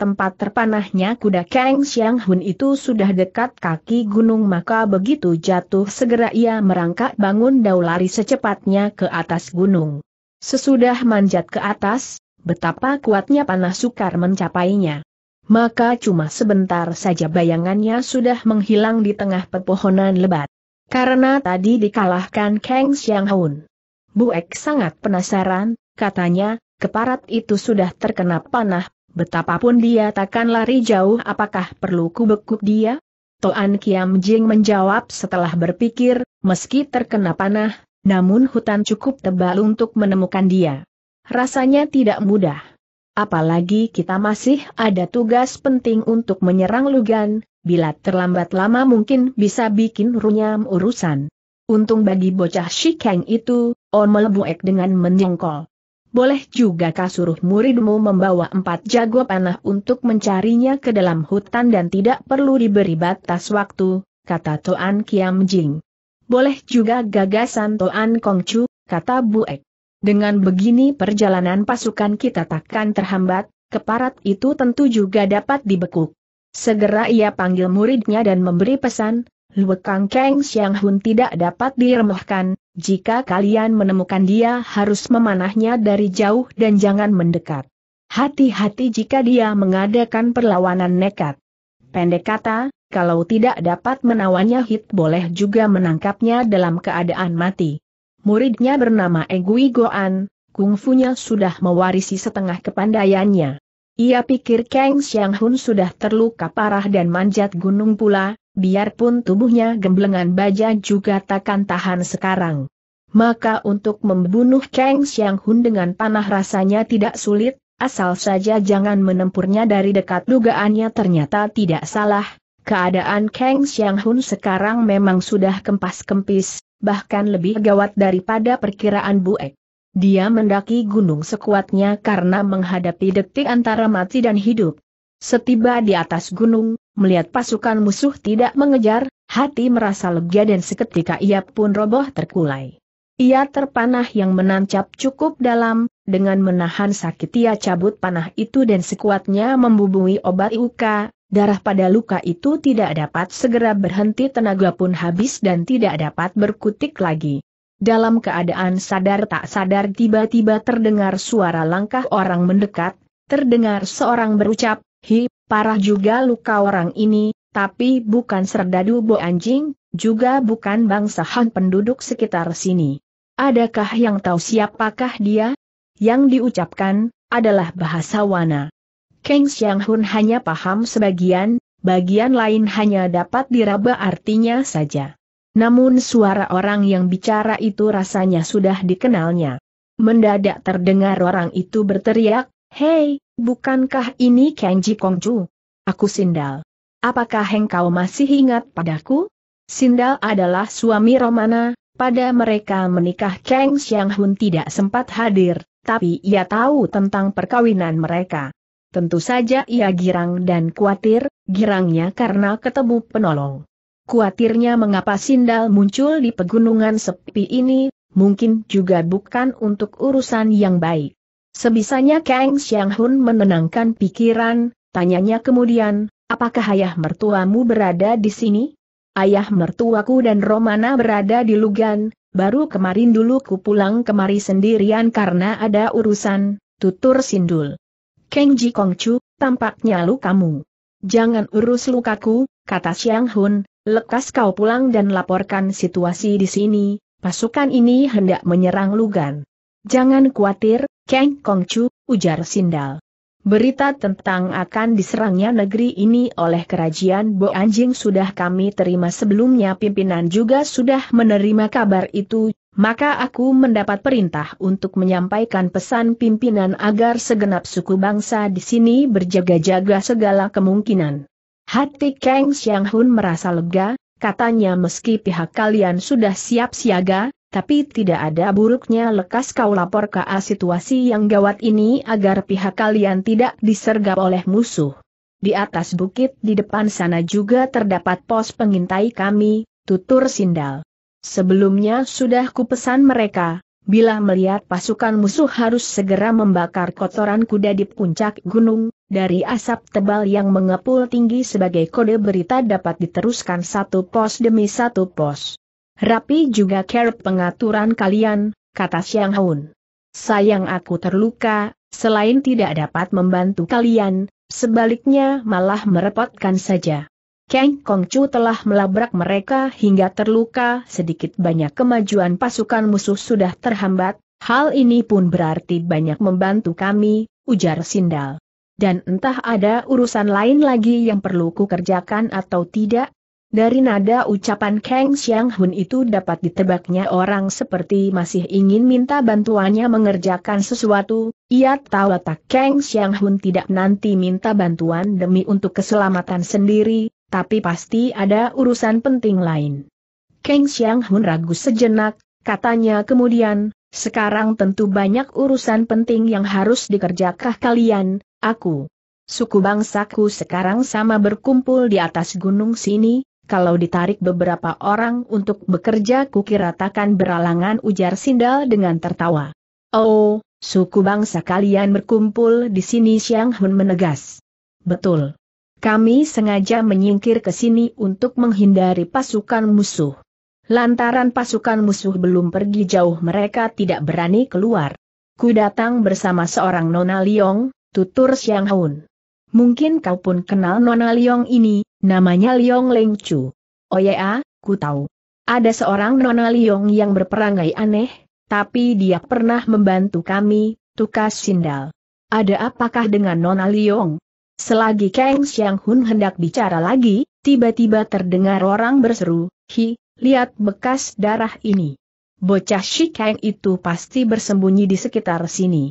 Tempat terpanahnya kuda Kang Xiang Hun itu sudah dekat kaki gunung, maka begitu jatuh segera ia merangkak bangun dan lari secepatnya ke atas gunung. Sesudah manjat ke atas, betapa kuatnya panah sukar mencapainya. Maka cuma sebentar saja bayangannya sudah menghilang di tengah pepohonan lebat. Karena tadi dikalahkan Kang Xiang Hun. Buek sangat penasaran, katanya, keparat itu sudah terkena panah. Betapapun dia takkan lari jauh, apakah perlu kubekuk dia? Toan Kiam Jing menjawab setelah berpikir, meski terkena panah, namun hutan cukup tebal untuk menemukan dia. Rasanya tidak mudah. Apalagi kita masih ada tugas penting untuk menyerang Lugan, bila terlambat lama mungkin bisa bikin runyam urusan. Untung bagi bocah Shikeng itu, Omel Buek dengan menjengkol. Boleh juga kau suruh muridmu membawa 4 jago panah untuk mencarinya ke dalam hutan dan tidak perlu diberi batas waktu, kata Toan Kiam Jing. Boleh juga gagasan Toan Kongcu, kata Buek. Dengan begini perjalanan pasukan kita takkan terhambat, keparat itu tentu juga dapat dibekuk. Segera ia panggil muridnya dan memberi pesan, Luekang Kang Xiang Hun tidak dapat diremehkan. Jika kalian menemukan dia harus memanahnya dari jauh dan jangan mendekat. Hati-hati jika dia mengadakan perlawanan nekat. Pendek kata, kalau tidak dapat menawannya hit boleh juga menangkapnya dalam keadaan mati. Muridnya bernama Egui Goan, kungfunya sudah mewarisi setengah kepandaiannya. Ia pikir Kang Xiang Hun sudah terluka parah dan manjat gunung pula. Biarpun tubuhnya gemblengan baja juga takkan tahan sekarang. Maka untuk membunuh Kang Xiang Hun dengan panah rasanya tidak sulit, asal saja jangan menempurnya dari dekat. Dugaannya ternyata tidak salah, keadaan Kang Xiang Hun sekarang memang sudah kempas-kempis, bahkan lebih gawat daripada perkiraan Buek. Dia mendaki gunung sekuatnya karena menghadapi detik antara mati dan hidup. Setiba di atas gunung, melihat pasukan musuh tidak mengejar, hati merasa lega dan seketika ia pun roboh terkulai. Ia terpanah yang menancap cukup dalam, dengan menahan sakit ia cabut panah itu dan sekuatnya membubui obat luka. Darah pada luka itu tidak dapat segera berhenti, tenaga pun habis dan tidak dapat berkutik lagi. Dalam keadaan sadar tak sadar tiba-tiba terdengar suara langkah orang mendekat, terdengar seorang berucap, "Hi, parah juga luka orang ini, tapi bukan serdadu bo anjing, juga bukan bangsahan penduduk sekitar sini. Adakah yang tahu siapakah dia?" Yang diucapkan adalah bahasa Wana. Kang Xiang Hun hanya paham sebagian, bagian lain hanya dapat diraba artinya saja. Namun suara orang yang bicara itu rasanya sudah dikenalnya. Mendadak terdengar orang itu berteriak, "Hei, bukankah ini Kang Ji Kongcu? Aku Sindal. Apakah engkau masih ingat padaku?" Sindal adalah suami Romana. Pada mereka menikah Kang Xiang Hun tidak sempat hadir, tapi ia tahu tentang perkawinan mereka. Tentu saja ia girang dan khawatir, girangnya karena ketemu penolong. Khawatirnya mengapa Sindal muncul di pegunungan sepi ini, mungkin juga bukan untuk urusan yang baik. Sebisanya Kang Xiang Hun menenangkan pikiran, tanyanya kemudian, "Apakah ayah mertuamu berada di sini?" "Ayah mertuaku dan Romana berada di Lugan, baru kemarin dulu ku pulang kemari sendirian karena ada urusan," tutur Sindul. "Kang Ji Kongcu, tampaknya lukamu." "Jangan urus lukaku," kata Xiang Hun, "lekas kau pulang dan laporkan situasi di sini, pasukan ini hendak menyerang Lugan." "Jangan khawatir, Kang Kongcu," ujar Sindal. "Berita tentang akan diserangnya negeri ini oleh kerajaan Bo Anjing sudah kami terima sebelumnya, pimpinan juga sudah menerima kabar itu, maka aku mendapat perintah untuk menyampaikan pesan pimpinan agar segenap suku bangsa di sini berjaga-jaga segala kemungkinan." Hati Kang Xiang Hun merasa lega, katanya, "Meski pihak kalian sudah siap siaga, tapi tidak ada buruknya lekas kau lapor ke situasi yang gawat ini agar pihak kalian tidak disergap oleh musuh. Di atas bukit di depan sana juga terdapat pos pengintai kami," tutur Sindal. "Sebelumnya sudah kupesan mereka, bila melihat pasukan musuh harus segera membakar kotoran kuda di puncak gunung." Dari asap tebal yang mengepul tinggi sebagai kode berita dapat diteruskan satu pos demi satu pos. "Rapi juga care pengaturan kalian," kata Xiang Hun. "Sayang aku terluka, selain tidak dapat membantu kalian, sebaliknya malah merepotkan saja. Kang Kongcu telah melabrak mereka hingga terluka, sedikit banyak kemajuan pasukan musuh sudah terhambat, hal ini pun berarti banyak membantu kami," ujar Sindal. "Dan entah ada urusan lain lagi yang perlu ku kerjakan atau tidak." Dari nada ucapan Kang Xiang Hun itu dapat ditebaknya orang seperti masih ingin minta bantuannya mengerjakan sesuatu. Ia tahu watak Kang Xiang Hun tidak nanti minta bantuan demi untuk keselamatan sendiri, tapi pasti ada urusan penting lain. Kang Xiang Hun ragu sejenak, katanya kemudian, "Sekarang tentu banyak urusan penting yang harus dikerjakan kalian. Aku, suku bangsaku sekarang sama berkumpul di atas gunung sini. Kalau ditarik beberapa orang untuk bekerja kukira takkan beralangan," ujar Sindal dengan tertawa. "Oh, suku bangsa kalian berkumpul di sini?" Xiang Hun menegas. "Betul. Kami sengaja menyingkir ke sini untuk menghindari pasukan musuh. Lantaran pasukan musuh belum pergi jauh mereka tidak berani keluar. Ku datang bersama seorang Nona Liong," tutur Xiang Hun. "Mungkin kau pun kenal Nona Liong ini, namanya Liong Leng Chu." "Oh ya, ku tahu. Ada seorang Nona Liong yang berperangai aneh, tapi dia pernah membantu kami," tukas Sindal. "Ada apakah dengan Nona Liong?" Selagi Kang Xiang Hun hendak bicara lagi, tiba-tiba terdengar orang berseru, "Hi, lihat bekas darah ini. Bocah si Kang itu pasti bersembunyi di sekitar sini.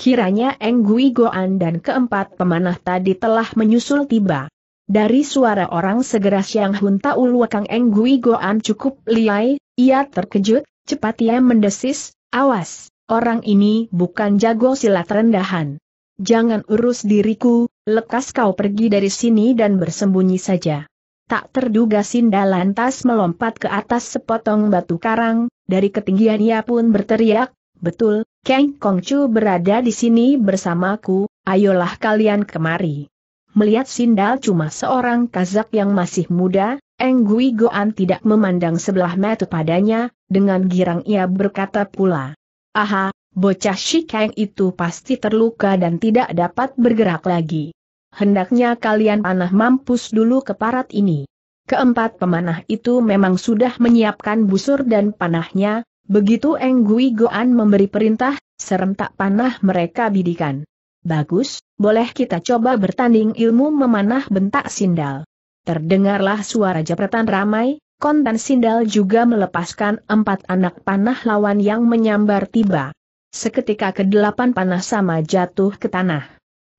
Kiranya Eng Gui Goan dan keempat pemanah tadi telah menyusul tiba." Dari suara orang segera Xiang Hun tahu luakang Eng Gui Goan cukup liai. Ia terkejut, cepat ia mendesis, "Awas, orang ini bukan jago silat rendahan. Jangan urus diriku, lekas kau pergi dari sini dan bersembunyi saja. Tak terduga Sinda lantas melompat ke atas sepotong batu karang, dari ketinggian ia pun berteriak, "Betul, Kang Kongcu berada di sini bersamaku, ayolah kalian kemari." Melihat Sinda cuma seorang Kazak yang masih muda, Eng Gui Goan tidak memandang sebelah mata padanya, dengan girang ia berkata pula, "Aha, bocah si Kang itu pasti terluka dan tidak dapat bergerak lagi. Hendaknya kalian panah mampus dulu ke parat ini." Keempat pemanah itu memang sudah menyiapkan busur dan panahnya. Begitu Eng Gui Goan memberi perintah, serentak panah mereka bidikan. "Bagus, boleh kita coba bertanding ilmu memanah," bentak Sindal. Terdengarlah suara jepretan ramai, kontan Sindal juga melepaskan empat anak panah lawan yang menyambar tiba. Seketika kedelapan panah sama jatuh ke tanah.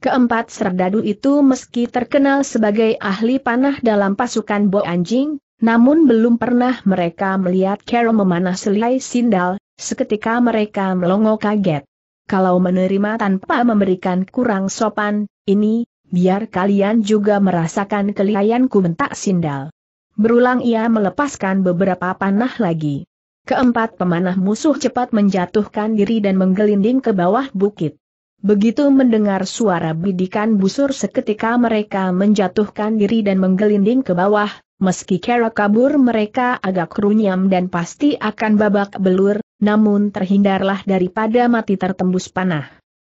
Keempat serdadu itu meski terkenal sebagai ahli panah dalam pasukan Bo Anjing, namun belum pernah mereka melihat cara memanah selai Sindal. Seketika mereka melongo kaget. "Kalau menerima tanpa memberikan kurang sopan, ini, biar kalian juga merasakan kelihayanku," bentak Sindal. Berulang ia melepaskan beberapa panah lagi. Keempat pemanah musuh cepat menjatuhkan diri dan menggelinding ke bawah bukit. Begitu mendengar suara bidikan busur seketika mereka menjatuhkan diri dan menggelinding ke bawah, meski kera kabur mereka agak runyam dan pasti akan babak belur, namun terhindarlah daripada mati tertembus panah.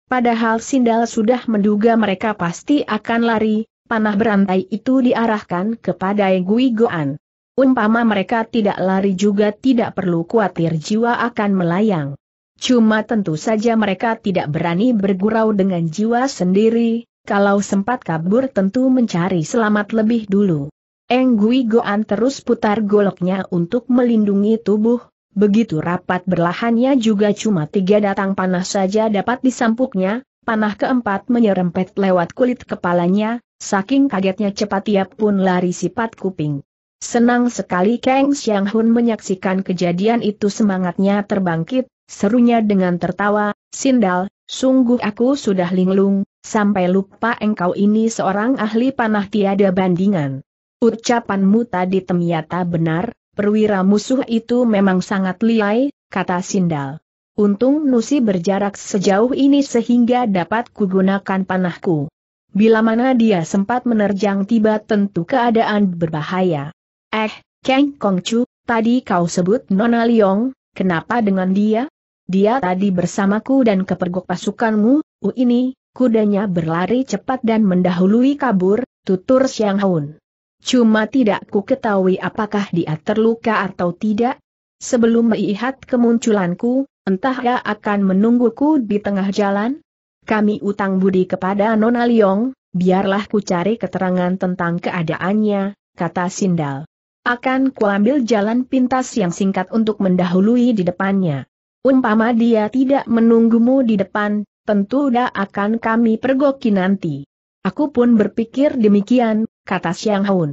Padahal Sindal sudah menduga mereka pasti akan lari, panah berantai itu diarahkan kepada Gui Goan. Umpama mereka tidak lari juga tidak perlu khawatir jiwa akan melayang. Cuma tentu saja mereka tidak berani bergurau dengan jiwa sendiri, kalau sempat kabur tentu mencari selamat lebih dulu. Eng Gui Goan terus putar goloknya untuk melindungi tubuh, begitu rapat berlahannya juga cuma tiga datang panah saja dapat disampuknya, panah keempat menyerempet lewat kulit kepalanya, saking kagetnya cepat ia pun lari sifat kuping. Senang sekali Kang Xiang Hun menyaksikan kejadian itu, semangatnya terbangkit. Serunya dengan tertawa, "Sindal, sungguh aku sudah linglung, sampai lupa engkau ini seorang ahli panah tiada bandingan. Ucapanmu tadi ternyata benar, perwira musuh itu memang sangat lihai," kata Sindal. "Untung Nusi berjarak sejauh ini sehingga dapat kugunakan panahku. Bila mana dia sempat menerjang tiba tentu keadaan berbahaya." Kang Kongcu, tadi kau sebut Nona Liong, kenapa dengan dia? Dia tadi bersamaku dan kepergok pasukanmu. Ini, kudanya berlari cepat dan mendahului kabur," tutur Xiang Hun. "Cuma tidak ku ketahui apakah dia terluka atau tidak. Sebelum melihat kemunculanku, entah dia akan menungguku di tengah jalan. Kami utang budi kepada Nona Liong, biarlah ku cari keterangan tentang keadaannya," kata Sindal. "Akan kuambil jalan pintas yang singkat untuk mendahului di depannya. Umpama dia tidak menunggumu di depan, tentu dia akan kami pergoki nanti." "Aku pun berpikir demikian," kata Xiang Hun.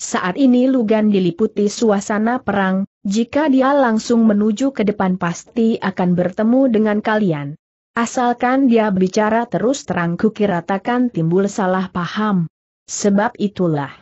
"Saat ini Lugan diliputi suasana perang, jika dia langsung menuju ke depan pasti akan bertemu dengan kalian. Asalkan dia bicara terus terang kukira takkan timbul salah paham. Sebab itulah,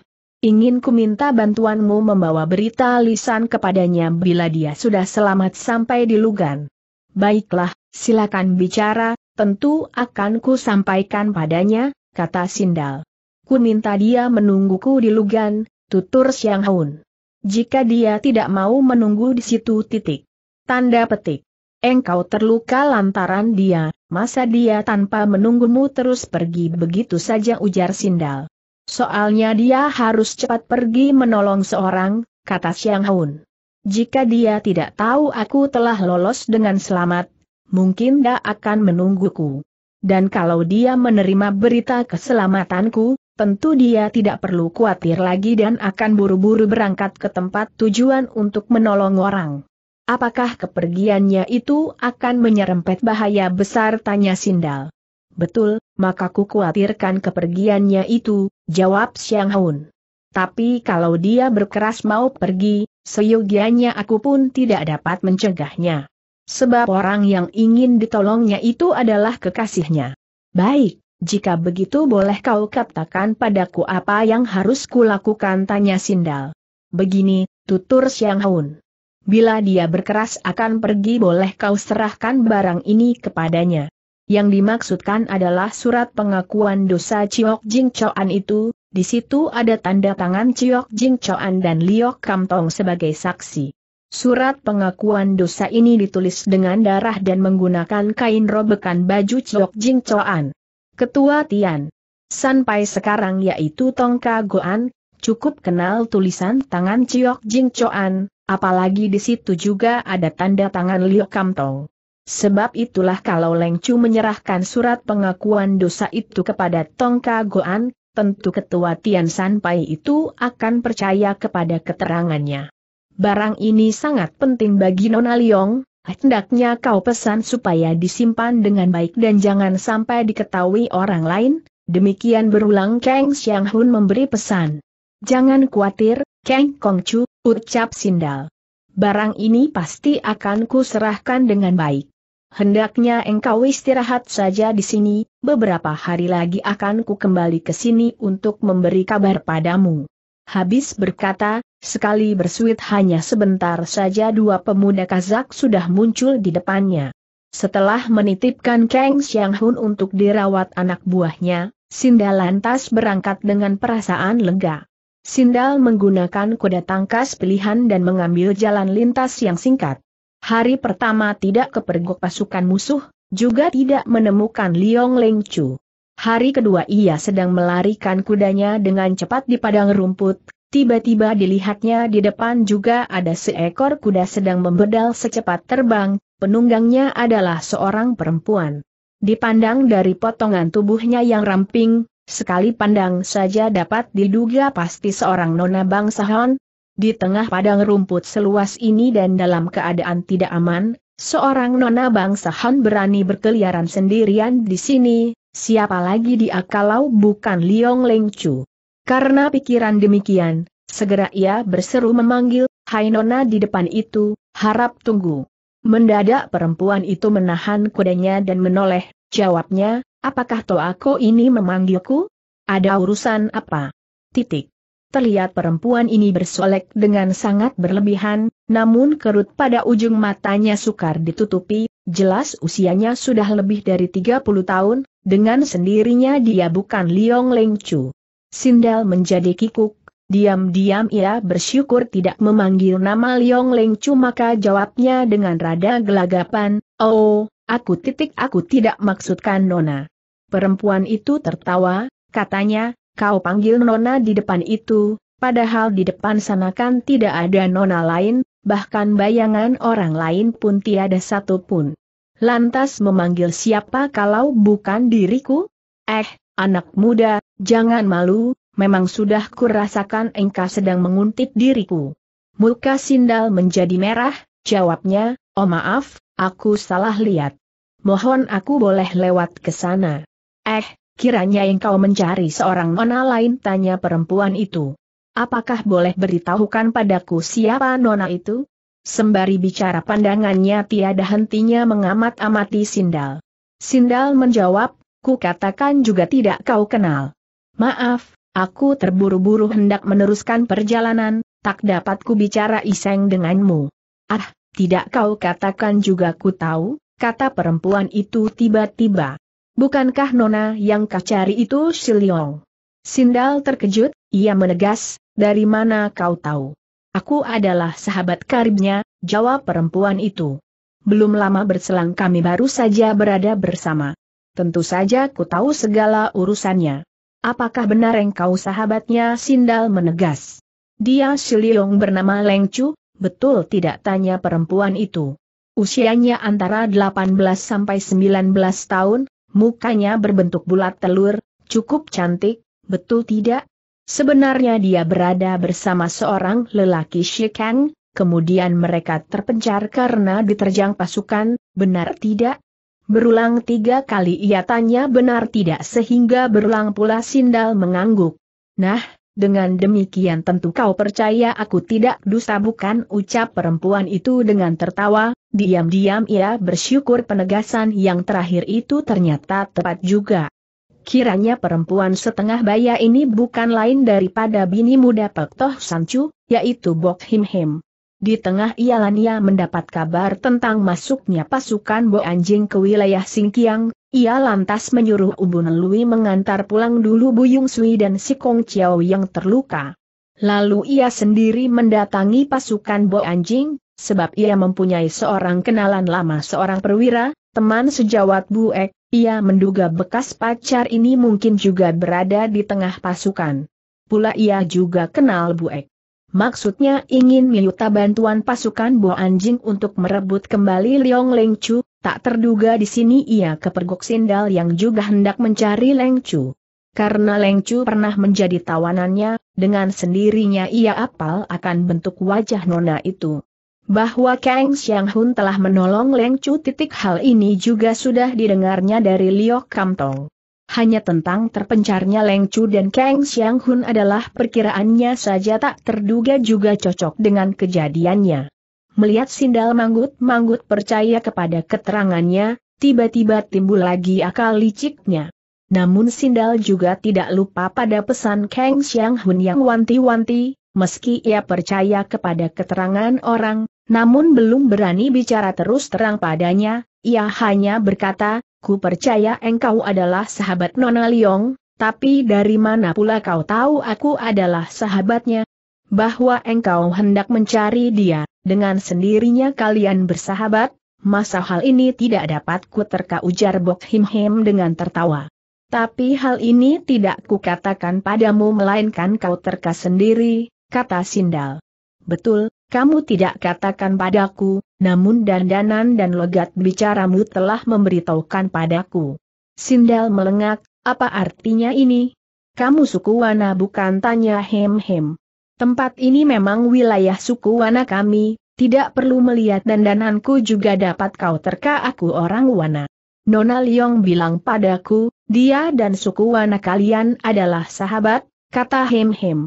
ingin ku minta bantuanmu membawa berita lisan kepadanya bila dia sudah selamat sampai di Lugan." "Baiklah, silakan bicara, tentu akan ku sampaikan padanya," kata Sindal. "Ku minta dia menungguku di Lugan," tutur Xiang Hun. "Jika dia tidak mau menunggu di situ titik. Tanda petik. Engkau terluka lantaran dia, masa dia tanpa menunggumu terus pergi begitu saja," ujar Sindal. "Soalnya dia harus cepat pergi menolong seorang," kata Xiang Hun. "Jika dia tidak tahu aku telah lolos dengan selamat, mungkin dia akan menungguku. Dan kalau dia menerima berita keselamatanku, tentu dia tidak perlu khawatir lagi dan akan buru-buru berangkat ke tempat tujuan untuk menolong orang." "Apakah kepergiannya itu akan menyerempet bahaya besar?" tanya Sindal. "Betul, maka ku khawatirkan kepergiannya itu," jawab Xiang Hun. "Tapi kalau dia berkeras mau pergi, seyogianya aku pun tidak dapat mencegahnya. Sebab orang yang ingin ditolongnya itu adalah kekasihnya." "Baik, Jika begitu boleh kau katakan padaku apa yang harus kulakukan, tanya Sindal. Begini, tutur Siang Haun. Bila dia berkeras akan pergi boleh kau serahkan barang ini kepadanya. Yang dimaksudkan adalah surat pengakuan dosa Ciok Jing Choan itu, di situ ada tanda tangan Ciok Jing Choan dan Liok Kam Tong sebagai saksi. Surat pengakuan dosa ini ditulis dengan darah dan menggunakan kain robekan baju Ciok Jing Choan. Ketua Tian Sanpai sekarang yaitu Tong Ka Goan, cukup kenal tulisan tangan Ciok Jing Choan, apalagi di situ juga ada tanda tangan Liok Kam Tong. Sebab itulah kalau Leng Chu menyerahkan surat pengakuan dosa itu kepada Tong Ka Goan, tentu ketua Tian Sanpai itu akan percaya kepada keterangannya. Barang ini sangat penting bagi Nona Liong, hendaknya kau pesan supaya disimpan dengan baik dan jangan sampai diketahui orang lain. Demikian berulang Kang Siang Hun memberi pesan. Jangan khawatir, Kang Kongcu, ucap Sindal. Barang ini pasti akan kuserahkan dengan baik. Hendaknya engkau istirahat saja di sini, beberapa hari lagi akan ku kembali ke sini untuk memberi kabar padamu. Habis berkata, sekali bersuit hanya sebentar saja dua pemuda Kazak sudah muncul di depannya. Setelah menitipkan Kang Siang Hun untuk dirawat anak buahnya, Sindal lantas berangkat dengan perasaan lega. Sindal menggunakan kuda tangkas pilihan dan mengambil jalan lintas yang singkat. Hari pertama tidak kepergok pasukan musuh, juga tidak menemukan Liong Leng Chu. Hari kedua ia sedang melarikan kudanya dengan cepat di padang rumput, tiba-tiba dilihatnya di depan juga ada seekor kuda sedang membedal secepat terbang, penunggangnya adalah seorang perempuan. Dipandang dari potongan tubuhnya yang ramping, sekali pandang saja dapat diduga pasti seorang nona bangsa Han. Di tengah padang rumput seluas ini dan dalam keadaan tidak aman, seorang nona bangsa Han berani berkeliaran sendirian di sini, siapa lagi dia kalau bukan Liong Leng Chu. Karena pikiran demikian, segera ia berseru memanggil, "Hai nona di depan itu, harap tunggu." Mendadak perempuan itu menahan kudanya dan menoleh, jawabnya, "Apakah toako ini memanggilku? Ada urusan apa?" Terlihat perempuan ini bersolek dengan sangat berlebihan, namun kerut pada ujung matanya sukar ditutupi, jelas usianya sudah lebih dari 30 tahun, dengan sendirinya dia bukan Liong Leng Chu. Sindal menjadi kikuk, diam-diam ia bersyukur tidak memanggil nama Liong Leng Chu maka jawabnya dengan rada gelagapan, "Oh, aku tidak maksudkan nona." Perempuan itu tertawa, katanya, "Kau panggil nona di depan itu, padahal di depan sana kan tidak ada nona lain, bahkan bayangan orang lain pun tiada satupun. Lantas memanggil siapa kalau bukan diriku? Anak muda, jangan malu, memang sudah kurasakan engkau sedang menguntit diriku." Muka Sindal menjadi merah, jawabnya, "Oh maaf, aku salah lihat. Mohon aku boleh lewat ke sana." Kiranya engkau mencari seorang nona lain?" tanya perempuan itu. "Apakah boleh beritahukan padaku siapa nona itu?" Sembari bicara pandangannya tiada hentinya mengamat-amati Sindal. Sindal menjawab, "Ku katakan juga tidak kau kenal. Maaf, aku terburu-buru hendak meneruskan perjalanan, tak dapat ku bicara iseng denganmu." "Tidak kau katakan juga ku tahu," kata perempuan itu tiba-tiba. "Bukankah nona yang kau cari itu si Liong?" Sindal terkejut, ia menegas, "Dari mana kau tahu?" "Aku adalah sahabat karibnya," jawab perempuan itu. "Belum lama berselang kami baru saja berada bersama. Tentu saja ku tahu segala urusannya." "Apakah benar engkau sahabatnya?" Sindal menegas. "Dia si Liong bernama Leng Chu, betul tidak?" tanya perempuan itu. Usianya antara 18 sampai 19 tahun. Mukanya berbentuk bulat telur, cukup cantik, betul tidak? Sebenarnya dia berada bersama seorang lelaki Shikang, kemudian mereka terpencar karena diterjang pasukan, benar tidak? Berulang 3 kali ia tanya benar tidak sehingga berulang pula Sindal mengangguk. "Nah, dengan demikian tentu kau percaya aku tidak dusta bukan?" ucap perempuan itu dengan tertawa. Diam-diam ia bersyukur penegasan yang terakhir itu ternyata tepat juga. Kiranya perempuan setengah baya ini bukan lain daripada bini muda Pek Toh San Chu, yaitu Bok Him Him. Di tengah Ialania mendapat kabar tentang masuknya pasukan Bo Anjing ke wilayah Singkiang, ia lantas menyuruh Ubun Lui mengantar pulang dulu Buyung Sui dan Si Kong Chiao yang terluka. Lalu ia sendiri mendatangi pasukan Bo Anjing, sebab ia mempunyai seorang kenalan lama, seorang perwira, teman sejawat Bu Ek. Ia menduga bekas pacar ini mungkin juga berada di tengah pasukan. Pula ia juga kenal Bu Ek. Maksudnya ingin minta bantuan pasukan Bo Anjing untuk merebut kembali Liong Leng Chu. Tak terduga di sini ia kepergok Sindal yang juga hendak mencari Leng Chu. Karena Leng Chu pernah menjadi tawanannya, dengan sendirinya ia apal akan bentuk wajah nona itu. Bahwa Kang Xiang Hun telah menolong Leng Chu, hal ini juga sudah didengarnya dari Liok Kam Tong. Hanya tentang terpencarnya Leng Chu dan Kang Xiang Hun adalah perkiraannya saja, tak terduga juga cocok dengan kejadiannya. Melihat Sindal manggut-manggut percaya kepada keterangannya, tiba-tiba timbul lagi akal liciknya. Namun Sindal juga tidak lupa pada pesan Kang Xiang Hun yang wanti-wanti, meski ia percaya kepada keterangan orang, namun belum berani bicara terus terang padanya. Ia hanya berkata, "Ku percaya engkau adalah sahabat Nona Liong, tapi dari mana pula kau tahu aku adalah sahabatnya? Bahwa engkau hendak mencari dia, dengan sendirinya kalian bersahabat, masa hal ini tidak dapat ku terka," ujar Bok Him Him dengan tertawa. "Tapi hal ini tidak ku katakan padamu melainkan kau terka sendiri," kata Sindal. "Betul, kamu tidak katakan padaku, namun dandanan dan logat bicaramu telah memberitahukan padaku." Sindal melengak, "Apa artinya ini? Kamu suku Wana bukan?" tanya Hem Hem. "Tempat ini memang wilayah suku Wana kami, tidak perlu melihat dandananku juga dapat kau terka aku orang Wana. Nona Liong bilang padaku, dia dan suku Wana kalian adalah sahabat," kata Hem Hem.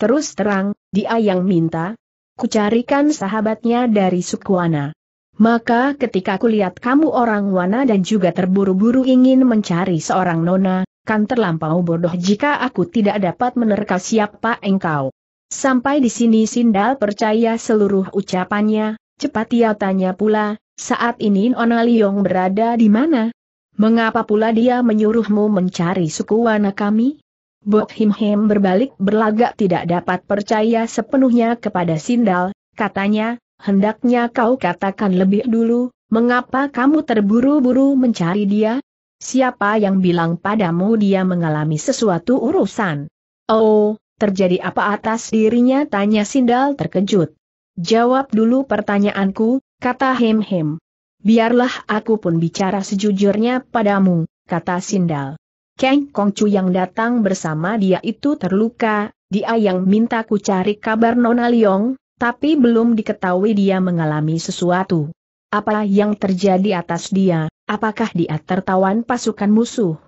"Terus terang, dia yang minta kucarikan sahabatnya dari suku Wana. Maka ketika kulihat kamu orang Wana dan juga terburu-buru ingin mencari seorang nona, kan terlampau bodoh jika aku tidak dapat menerka siapa engkau." Sampai di sini Sindal percaya seluruh ucapannya. Cepat ia tanya pula, "Saat ini Nona Liong berada di mana? Mengapa pula dia menyuruhmu mencari suku Wana kami?" Bok Him Him berbalik berlagak tidak dapat percaya sepenuhnya kepada Sindal. Katanya, "Hendaknya kau katakan lebih dulu, mengapa kamu terburu-buru mencari dia? Siapa yang bilang padamu dia mengalami sesuatu urusan?" "Oh, terjadi apa atas dirinya?" tanya Sindal terkejut. "Jawab dulu pertanyaanku," kata Hem Hem. "Biarlah aku pun bicara sejujurnya padamu," kata Sindal. "Kang Kong Chu yang datang bersama dia itu terluka, dia yang minta ku cari kabar Nona Liong, tapi belum diketahui dia mengalami sesuatu. Apa yang terjadi atas dia, apakah dia tertawan pasukan musuh?"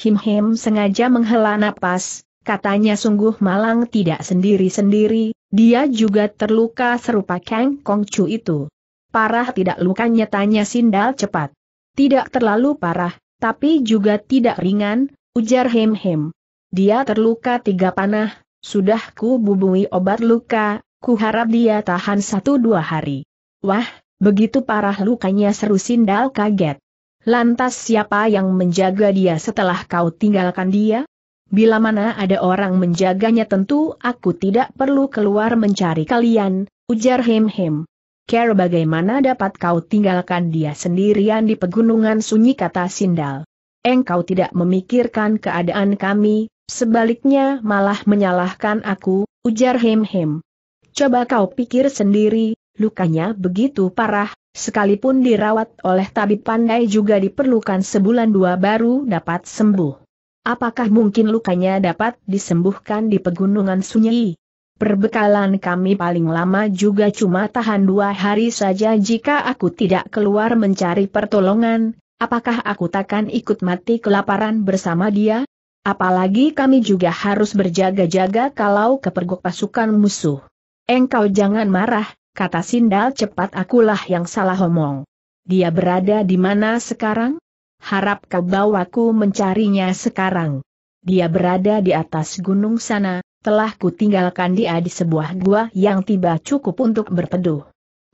Him Him sengaja menghela napas, katanya, "Sungguh malang tidak sendiri-sendiri, dia juga terluka serupa Kang Kong Chu itu." "Parah tidak lukanya?" tanya Sindal cepat. "Tidak terlalu parah, tapi juga tidak ringan," ujar Hem Hem. "Dia terluka 3 panah, sudah ku bubui obat luka, ku harap dia tahan 1-2 hari. "Wah, begitu parah lukanya?" seru Sindal kaget. "Lantas siapa yang menjaga dia setelah kau tinggalkan dia?" "Bila mana ada orang menjaganya tentu aku tidak perlu keluar mencari kalian," ujar Hem Hem. "Kira bagaimana dapat kau tinggalkan dia sendirian di pegunungan sunyi?" kata Sindal. "Engkau tidak memikirkan keadaan kami, sebaliknya malah menyalahkan aku," ujar Hem Hem. "Coba kau pikir sendiri, lukanya begitu parah, sekalipun dirawat oleh tabib pandai juga diperlukan sebulan 2 baru dapat sembuh. Apakah mungkin lukanya dapat disembuhkan di pegunungan sunyi? Perbekalan kami paling lama juga cuma tahan 2 hari saja. Jika aku tidak keluar mencari pertolongan, apakah aku takkan ikut mati kelaparan bersama dia? Apalagi kami juga harus berjaga-jaga kalau kepergok pasukan musuh." "Engkau jangan marah," kata Sindal cepat, "akulah yang salah omong. Dia berada di mana sekarang?" harap kau bawaku mencarinya sekarang. Dia berada di atas gunung sana, telah kutinggalkan dia di sebuah gua yang tiba cukup untuk berteduh.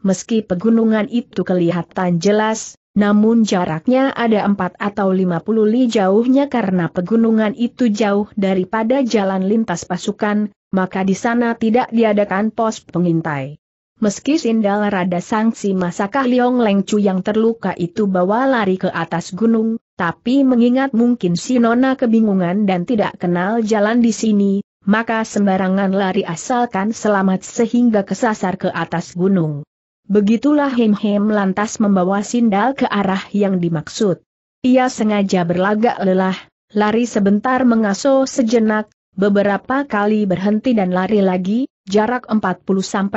Meski pegunungan itu kelihatan jelas, namun jaraknya ada 4 atau 50 li jauhnya karena pegunungan itu jauh daripada jalan lintas pasukan, maka di sana tidak diadakan pos pengintai. Meski Sindal rada sangsi masakah Liong Lengcu yang terluka itu bawa lari ke atas gunung, tapi mengingat mungkin si Nona kebingungan dan tidak kenal jalan di sini, maka sembarangan lari asalkan selamat sehingga kesasar ke atas gunung. Begitulah Hem-Hem lantas membawa Sindal ke arah yang dimaksud. Ia sengaja berlagak lelah, lari sebentar mengaso sejenak, beberapa kali berhenti dan lari lagi, jarak 40-50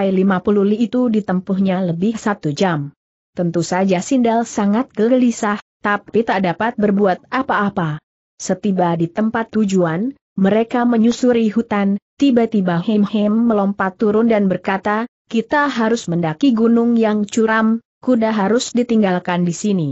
li itu ditempuhnya lebih 1 jam. Tentu saja Sindal sangat gelisah, tapi tak dapat berbuat apa-apa. Setiba di tempat tujuan, mereka menyusuri hutan, tiba-tiba Hem-Hem melompat turun dan berkata, "Kita harus mendaki gunung yang curam, kuda harus ditinggalkan di sini.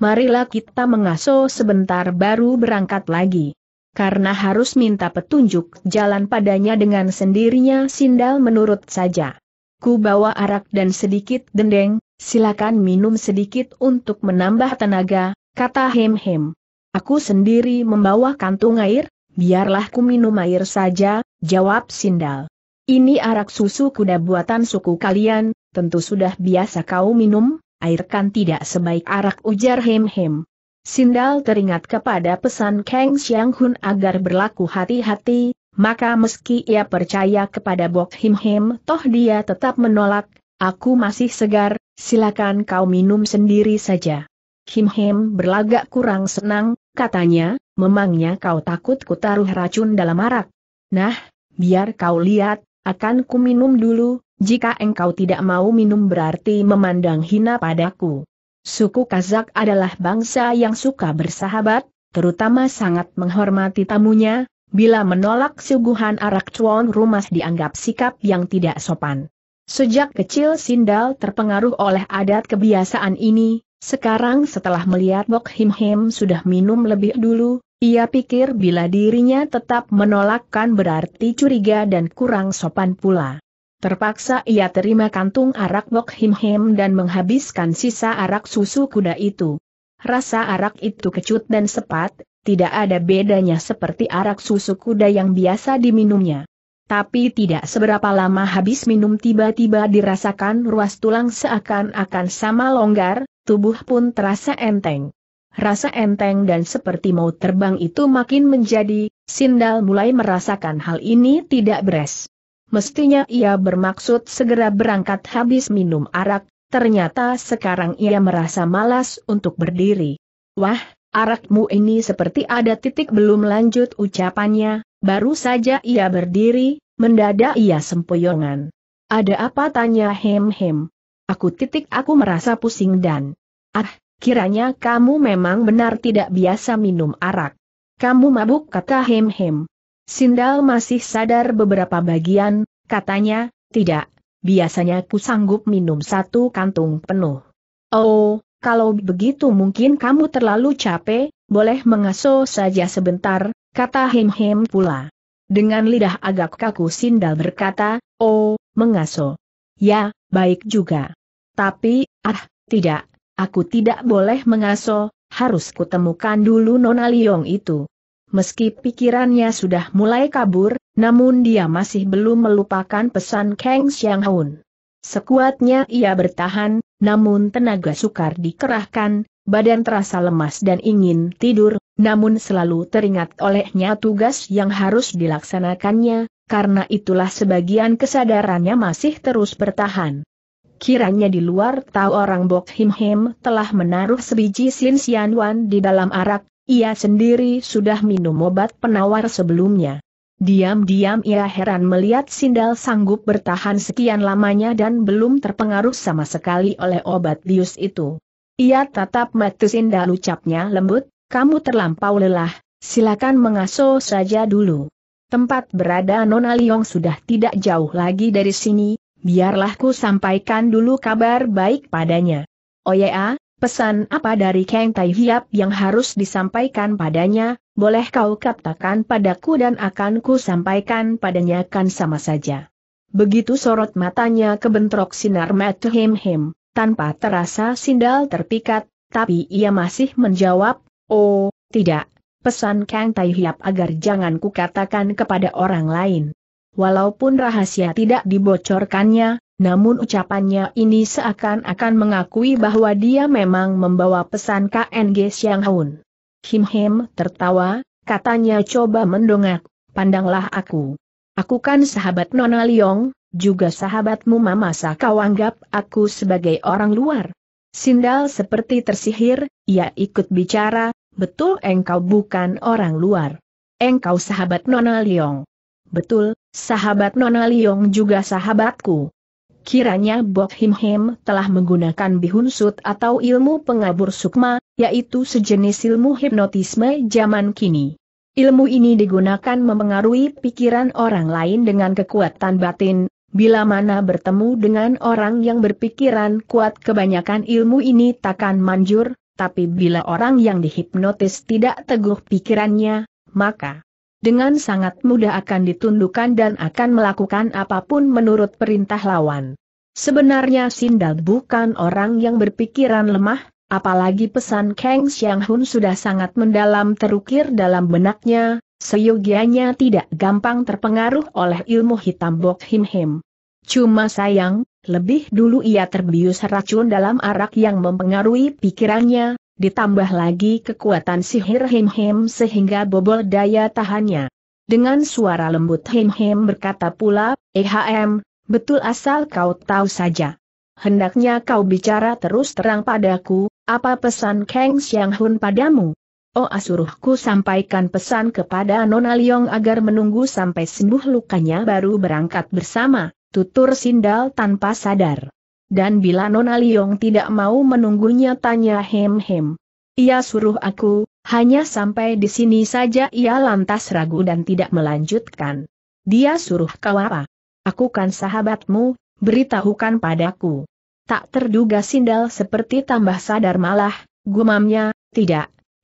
Marilah kita mengaso sebentar baru berangkat lagi." Karena harus minta petunjuk jalan padanya dengan sendirinya Sindal menurut saja. "Ku bawa arak dan sedikit dendeng, silakan minum sedikit untuk menambah tenaga," kata Hem-Hem. "Aku sendiri membawa kantung air, biarlah ku minum air saja," jawab Sindal. "Ini arak susu kuda buatan suku kalian, tentu sudah biasa kau minum, air kan tidak sebaik arak," ujar Hem-Hem. Sindal teringat kepada pesan Kang Xiang Hun agar berlaku hati-hati, maka meski ia percaya kepada Bok Hem-Hem toh dia tetap menolak. "Aku masih segar, silakan kau minum sendiri saja." Hem-Hem berlagak kurang senang, katanya, "Memangnya kau takut ku taruh racun dalam arak? Nah, biar kau lihat. Akan ku minum dulu, jika engkau tidak mau minum berarti memandang hina padaku." Suku Kazak adalah bangsa yang suka bersahabat, terutama sangat menghormati tamunya, bila menolak suguhan arak tuan rumah dianggap sikap yang tidak sopan. Sejak kecil Sindal terpengaruh oleh adat kebiasaan ini, sekarang setelah melihat Bok Hem-Hem sudah minum lebih dulu, ia pikir bila dirinya tetap menolakkan berarti curiga dan kurang sopan pula. Terpaksa ia terima kantung arak Bok Hem-Hem dan menghabiskan sisa arak susu kuda itu. Rasa arak itu kecut dan sepat, tidak ada bedanya seperti arak susu kuda yang biasa diminumnya. Tapi tidak seberapa lama habis minum tiba-tiba dirasakan ruas tulang seakan-akan sama longgar, tubuh pun terasa enteng. Rasa enteng dan seperti mau terbang itu makin menjadi, Sindal mulai merasakan hal ini tidak beres. Mestinya ia bermaksud segera berangkat habis minum arak, ternyata sekarang ia merasa malas untuk berdiri. "Wah, arakmu ini seperti ada titik belum," lanjut ucapannya, baru saja ia berdiri, mendadak ia sempoyongan. "Ada apa?" tanya Hem-Hem. Aku merasa pusing dan... "Kiranya kamu memang benar tidak biasa minum arak. Kamu mabuk," kata Hem-Hem. Sindal masih sadar beberapa bagian, katanya, "Tidak, biasanya ku sanggup minum 1 kantung penuh." "Oh, kalau begitu mungkin kamu terlalu capek, boleh mengaso saja sebentar," kata Hem-Hem pula. Dengan lidah agak kaku Sindal berkata, "Oh, mengaso. Ya, baik juga. Tapi, tidak. Aku tidak boleh mengaso, harus kutemukan dulu Nona Liong itu." Meski pikirannya sudah mulai kabur, namun dia masih belum melupakan pesan Kang Xiang Hun. Sekuatnya ia bertahan, namun tenaga sukar dikerahkan, badan terasa lemas dan ingin tidur, namun selalu teringat olehnya tugas yang harus dilaksanakannya, karena itulah sebagian kesadarannya masih terus bertahan. Kiranya di luar tahu orang Bok Hem-Hem telah menaruh sebiji Sinsianwan di dalam arak, ia sendiri sudah minum obat penawar sebelumnya. Diam-diam ia heran melihat Sindal sanggup bertahan sekian lamanya dan belum terpengaruh sama sekali oleh obat bius itu. Ia tatap mata Sindal, ucapnya lembut, "Kamu terlampau lelah, silakan mengaso saja dulu. Tempat berada Nona Liong sudah tidak jauh lagi dari sini. Biarlah ku sampaikan dulu kabar baik padanya." "Oh ya, Pesan apa dari Kang Tai Hiap yang harus disampaikan padanya, boleh kau katakan padaku dan akan ku sampaikan padanya, kan sama saja. Begitu sorot matanya kebentrok sinar mata Hem-Hem, tanpa terasa sindal terpikat, tapi ia masih menjawab, "Oh, tidak, pesan Kang Tai Hiap agar jangan kukatakan kepada orang lain." Walaupun rahasia tidak dibocorkannya, namun ucapannya ini seakan-akan mengakui bahwa dia memang membawa pesan KNG Xiang Hun. Hem-Hem tertawa, katanya, "Coba mendongak, pandanglah aku. Aku kan sahabat Nona Liong, juga sahabatmu, masa kau anggap aku sebagai orang luar?" Sindal seperti tersihir, ia ikut bicara, "Betul, engkau bukan orang luar. Engkau sahabat Nona Liong." "Betul, sahabat Nona Liong juga sahabatku." Kiranya Bok Hem-Hem telah menggunakan bihunsut atau ilmu pengabur sukma, yaitu sejenis ilmu hipnotisme zaman kini. Ilmu ini digunakan memengaruhi pikiran orang lain dengan kekuatan batin, bila mana bertemu dengan orang yang berpikiran kuat kebanyakan ilmu ini takkan manjur, tapi bila orang yang dihipnotis tidak teguh pikirannya, maka dengan sangat mudah akan ditundukkan dan akan melakukan apapun menurut perintah lawan. Sebenarnya Sindal bukan orang yang berpikiran lemah, apalagi pesan Kang Xiang Hun sudah sangat mendalam terukir dalam benaknya, seyogianya tidak gampang terpengaruh oleh ilmu hitam Bok Hem-Hem. Cuma sayang, lebih dulu ia terbius racun dalam arak yang mempengaruhi pikirannya, ditambah lagi kekuatan sihir Hem-Hem sehingga bobol daya tahannya. Dengan suara lembut Hem-Hem berkata pula, betul, asal kau tahu saja. Hendaknya kau bicara terus terang padaku, apa pesan Kang Xiang Hun padamu?" "Oh, asuruhku sampaikan pesan kepada Nona Liong agar menunggu sampai sembuh lukanya baru berangkat bersama," tutur Sindal tanpa sadar. "Dan bila Nona Liong tidak mau menunggunya?" tanya Hem-Hem. "Ia suruh aku, hanya sampai di sini saja." Ia lantas ragu dan tidak melanjutkan. "Dia suruh kau apa? Aku kan sahabatmu, beritahukan padaku." Tak terduga Sindal seperti tambah sadar, malah gumamnya,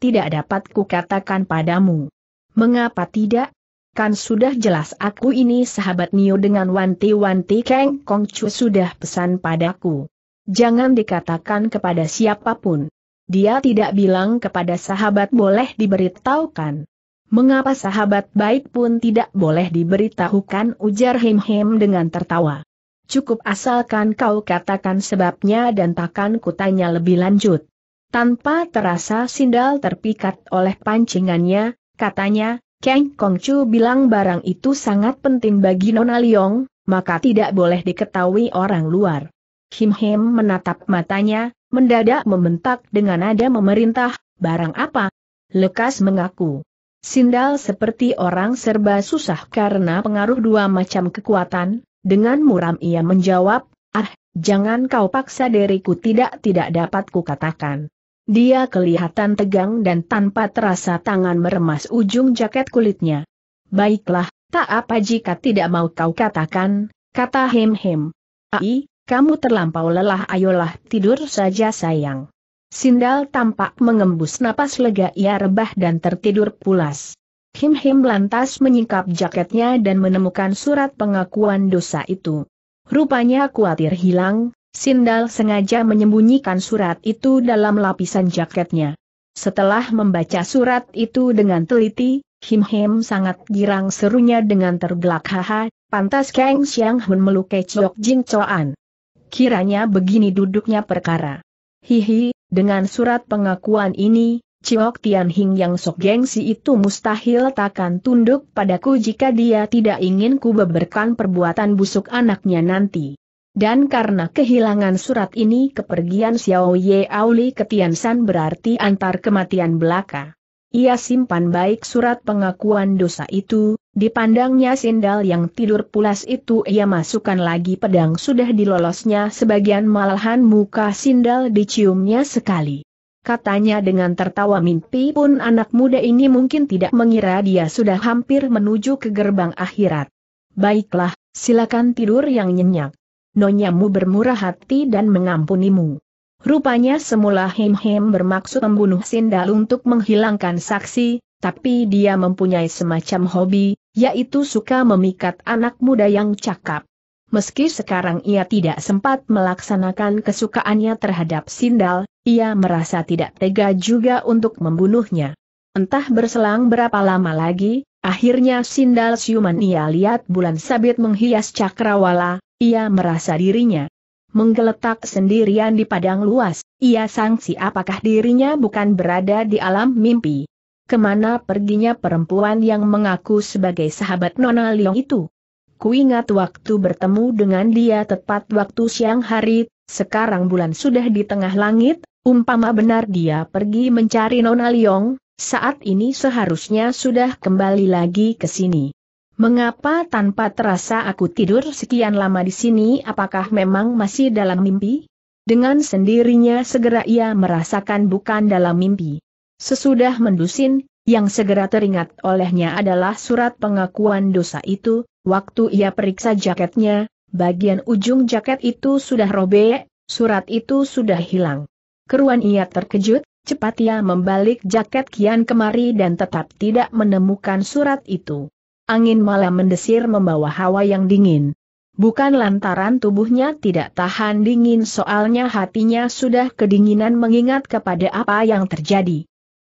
Tidak dapat kukatakan padamu." "Mengapa tidak? Kan sudah jelas aku ini sahabat Nio dengan wanti-wanti Kang Kongcu sudah pesan padaku. Jangan dikatakan kepada siapapun." "Dia tidak bilang kepada sahabat boleh diberitahukan." "Mengapa sahabat baik pun tidak boleh diberitahukan?" ujar Hem-Hem dengan tertawa. "Cukup asalkan kau katakan sebabnya dan takkan kutanya lebih lanjut." Tanpa terasa Sindal terpikat oleh pancingannya, katanya, "Kang Kongcu bilang barang itu sangat penting bagi Nona Liong, maka tidak boleh diketahui orang luar." Hem-Hem menatap matanya, mendadak membentak dengan nada memerintah, "Barang apa? Lekas mengaku." Sindal seperti orang serba susah karena pengaruh dua macam kekuatan, dengan muram ia menjawab, "Jangan kau paksa diriku, tidak dapat kukatakan." Dia kelihatan tegang dan tanpa terasa tangan meremas ujung jaket kulitnya. "Baiklah, tak apa jika tidak mau kau katakan," kata Hem-Hem. "Ai, kamu terlampau lelah, ayolah tidur saja sayang." Sindal tampak mengembus napas lega, ia rebah dan tertidur pulas. Hem-Hem lantas menyingkap jaketnya dan menemukan surat pengakuan dosa itu. Rupanya khawatir hilang, Sindal sengaja menyembunyikan surat itu dalam lapisan jaketnya. Setelah membaca surat itu dengan teliti, Hem-Hem sangat girang, serunya dengan tergelak-haha, "Pantas Kang Xiang Hun melukai Chok Jing Choan. Kiranya begini duduknya perkara. Hihi, dengan surat pengakuan ini, Chok Tian Hing yang sok gengsi itu mustahil takkan tunduk padaku jika dia tidak ingin ku beberkan perbuatan busuk anaknya nanti. Dan karena kehilangan surat ini, kepergian Xiao Ye Auli ke Tiansan berarti antar kematian belaka." Ia simpan baik surat pengakuan dosa itu, dipandangnya Sindal yang tidur pulas itu ia masukkan lagi, pedang sudah dilolosnya sebagian, malahan muka Sindal diciumnya sekali. Katanya dengan tertawa, "Mimpi pun anak muda ini mungkin tidak mengira dia sudah hampir menuju ke gerbang akhirat. Baiklah, silakan tidur yang nyenyak. Nonyamu bermurah hati dan mengampunimu." Rupanya semula Him-Him bermaksud membunuh Sindal untuk menghilangkan saksi, tapi dia mempunyai semacam hobi, yaitu suka memikat anak muda yang cakap. Meski sekarang ia tidak sempat melaksanakan kesukaannya terhadap Sindal, ia merasa tidak tega juga untuk membunuhnya. Entah berselang berapa lama lagi, akhirnya Sindal siuman ia lihat bulan sabit menghias cakrawala, ia merasa dirinya menggeletak sendirian di padang luas. Ia sangsi apakah dirinya bukan berada di alam mimpi. Kemana perginya perempuan yang mengaku sebagai sahabat Nona Liong itu? Kuingat waktu bertemu dengan dia tepat waktu siang hari, sekarang bulan sudah di tengah langit, umpama benar dia pergi mencari Nona Liong, saat ini seharusnya sudah kembali lagi ke sini. Mengapa tanpa terasa aku tidur sekian lama di sini? Apakah memang masih dalam mimpi? Dengan sendirinya segera ia merasakan bukan dalam mimpi. Sesudah mendusin, yang segera teringat olehnya adalah surat pengakuan dosa itu. Waktu ia periksa jaketnya, bagian ujung jaket itu sudah robek, surat itu sudah hilang. Keruan ia terkejut, cepat ia membalik jaket kian kemari dan tetap tidak menemukan surat itu. Angin malam mendesir membawa hawa yang dingin. Bukan lantaran tubuhnya tidak tahan dingin, soalnya hatinya sudah kedinginan mengingat kepada apa yang terjadi.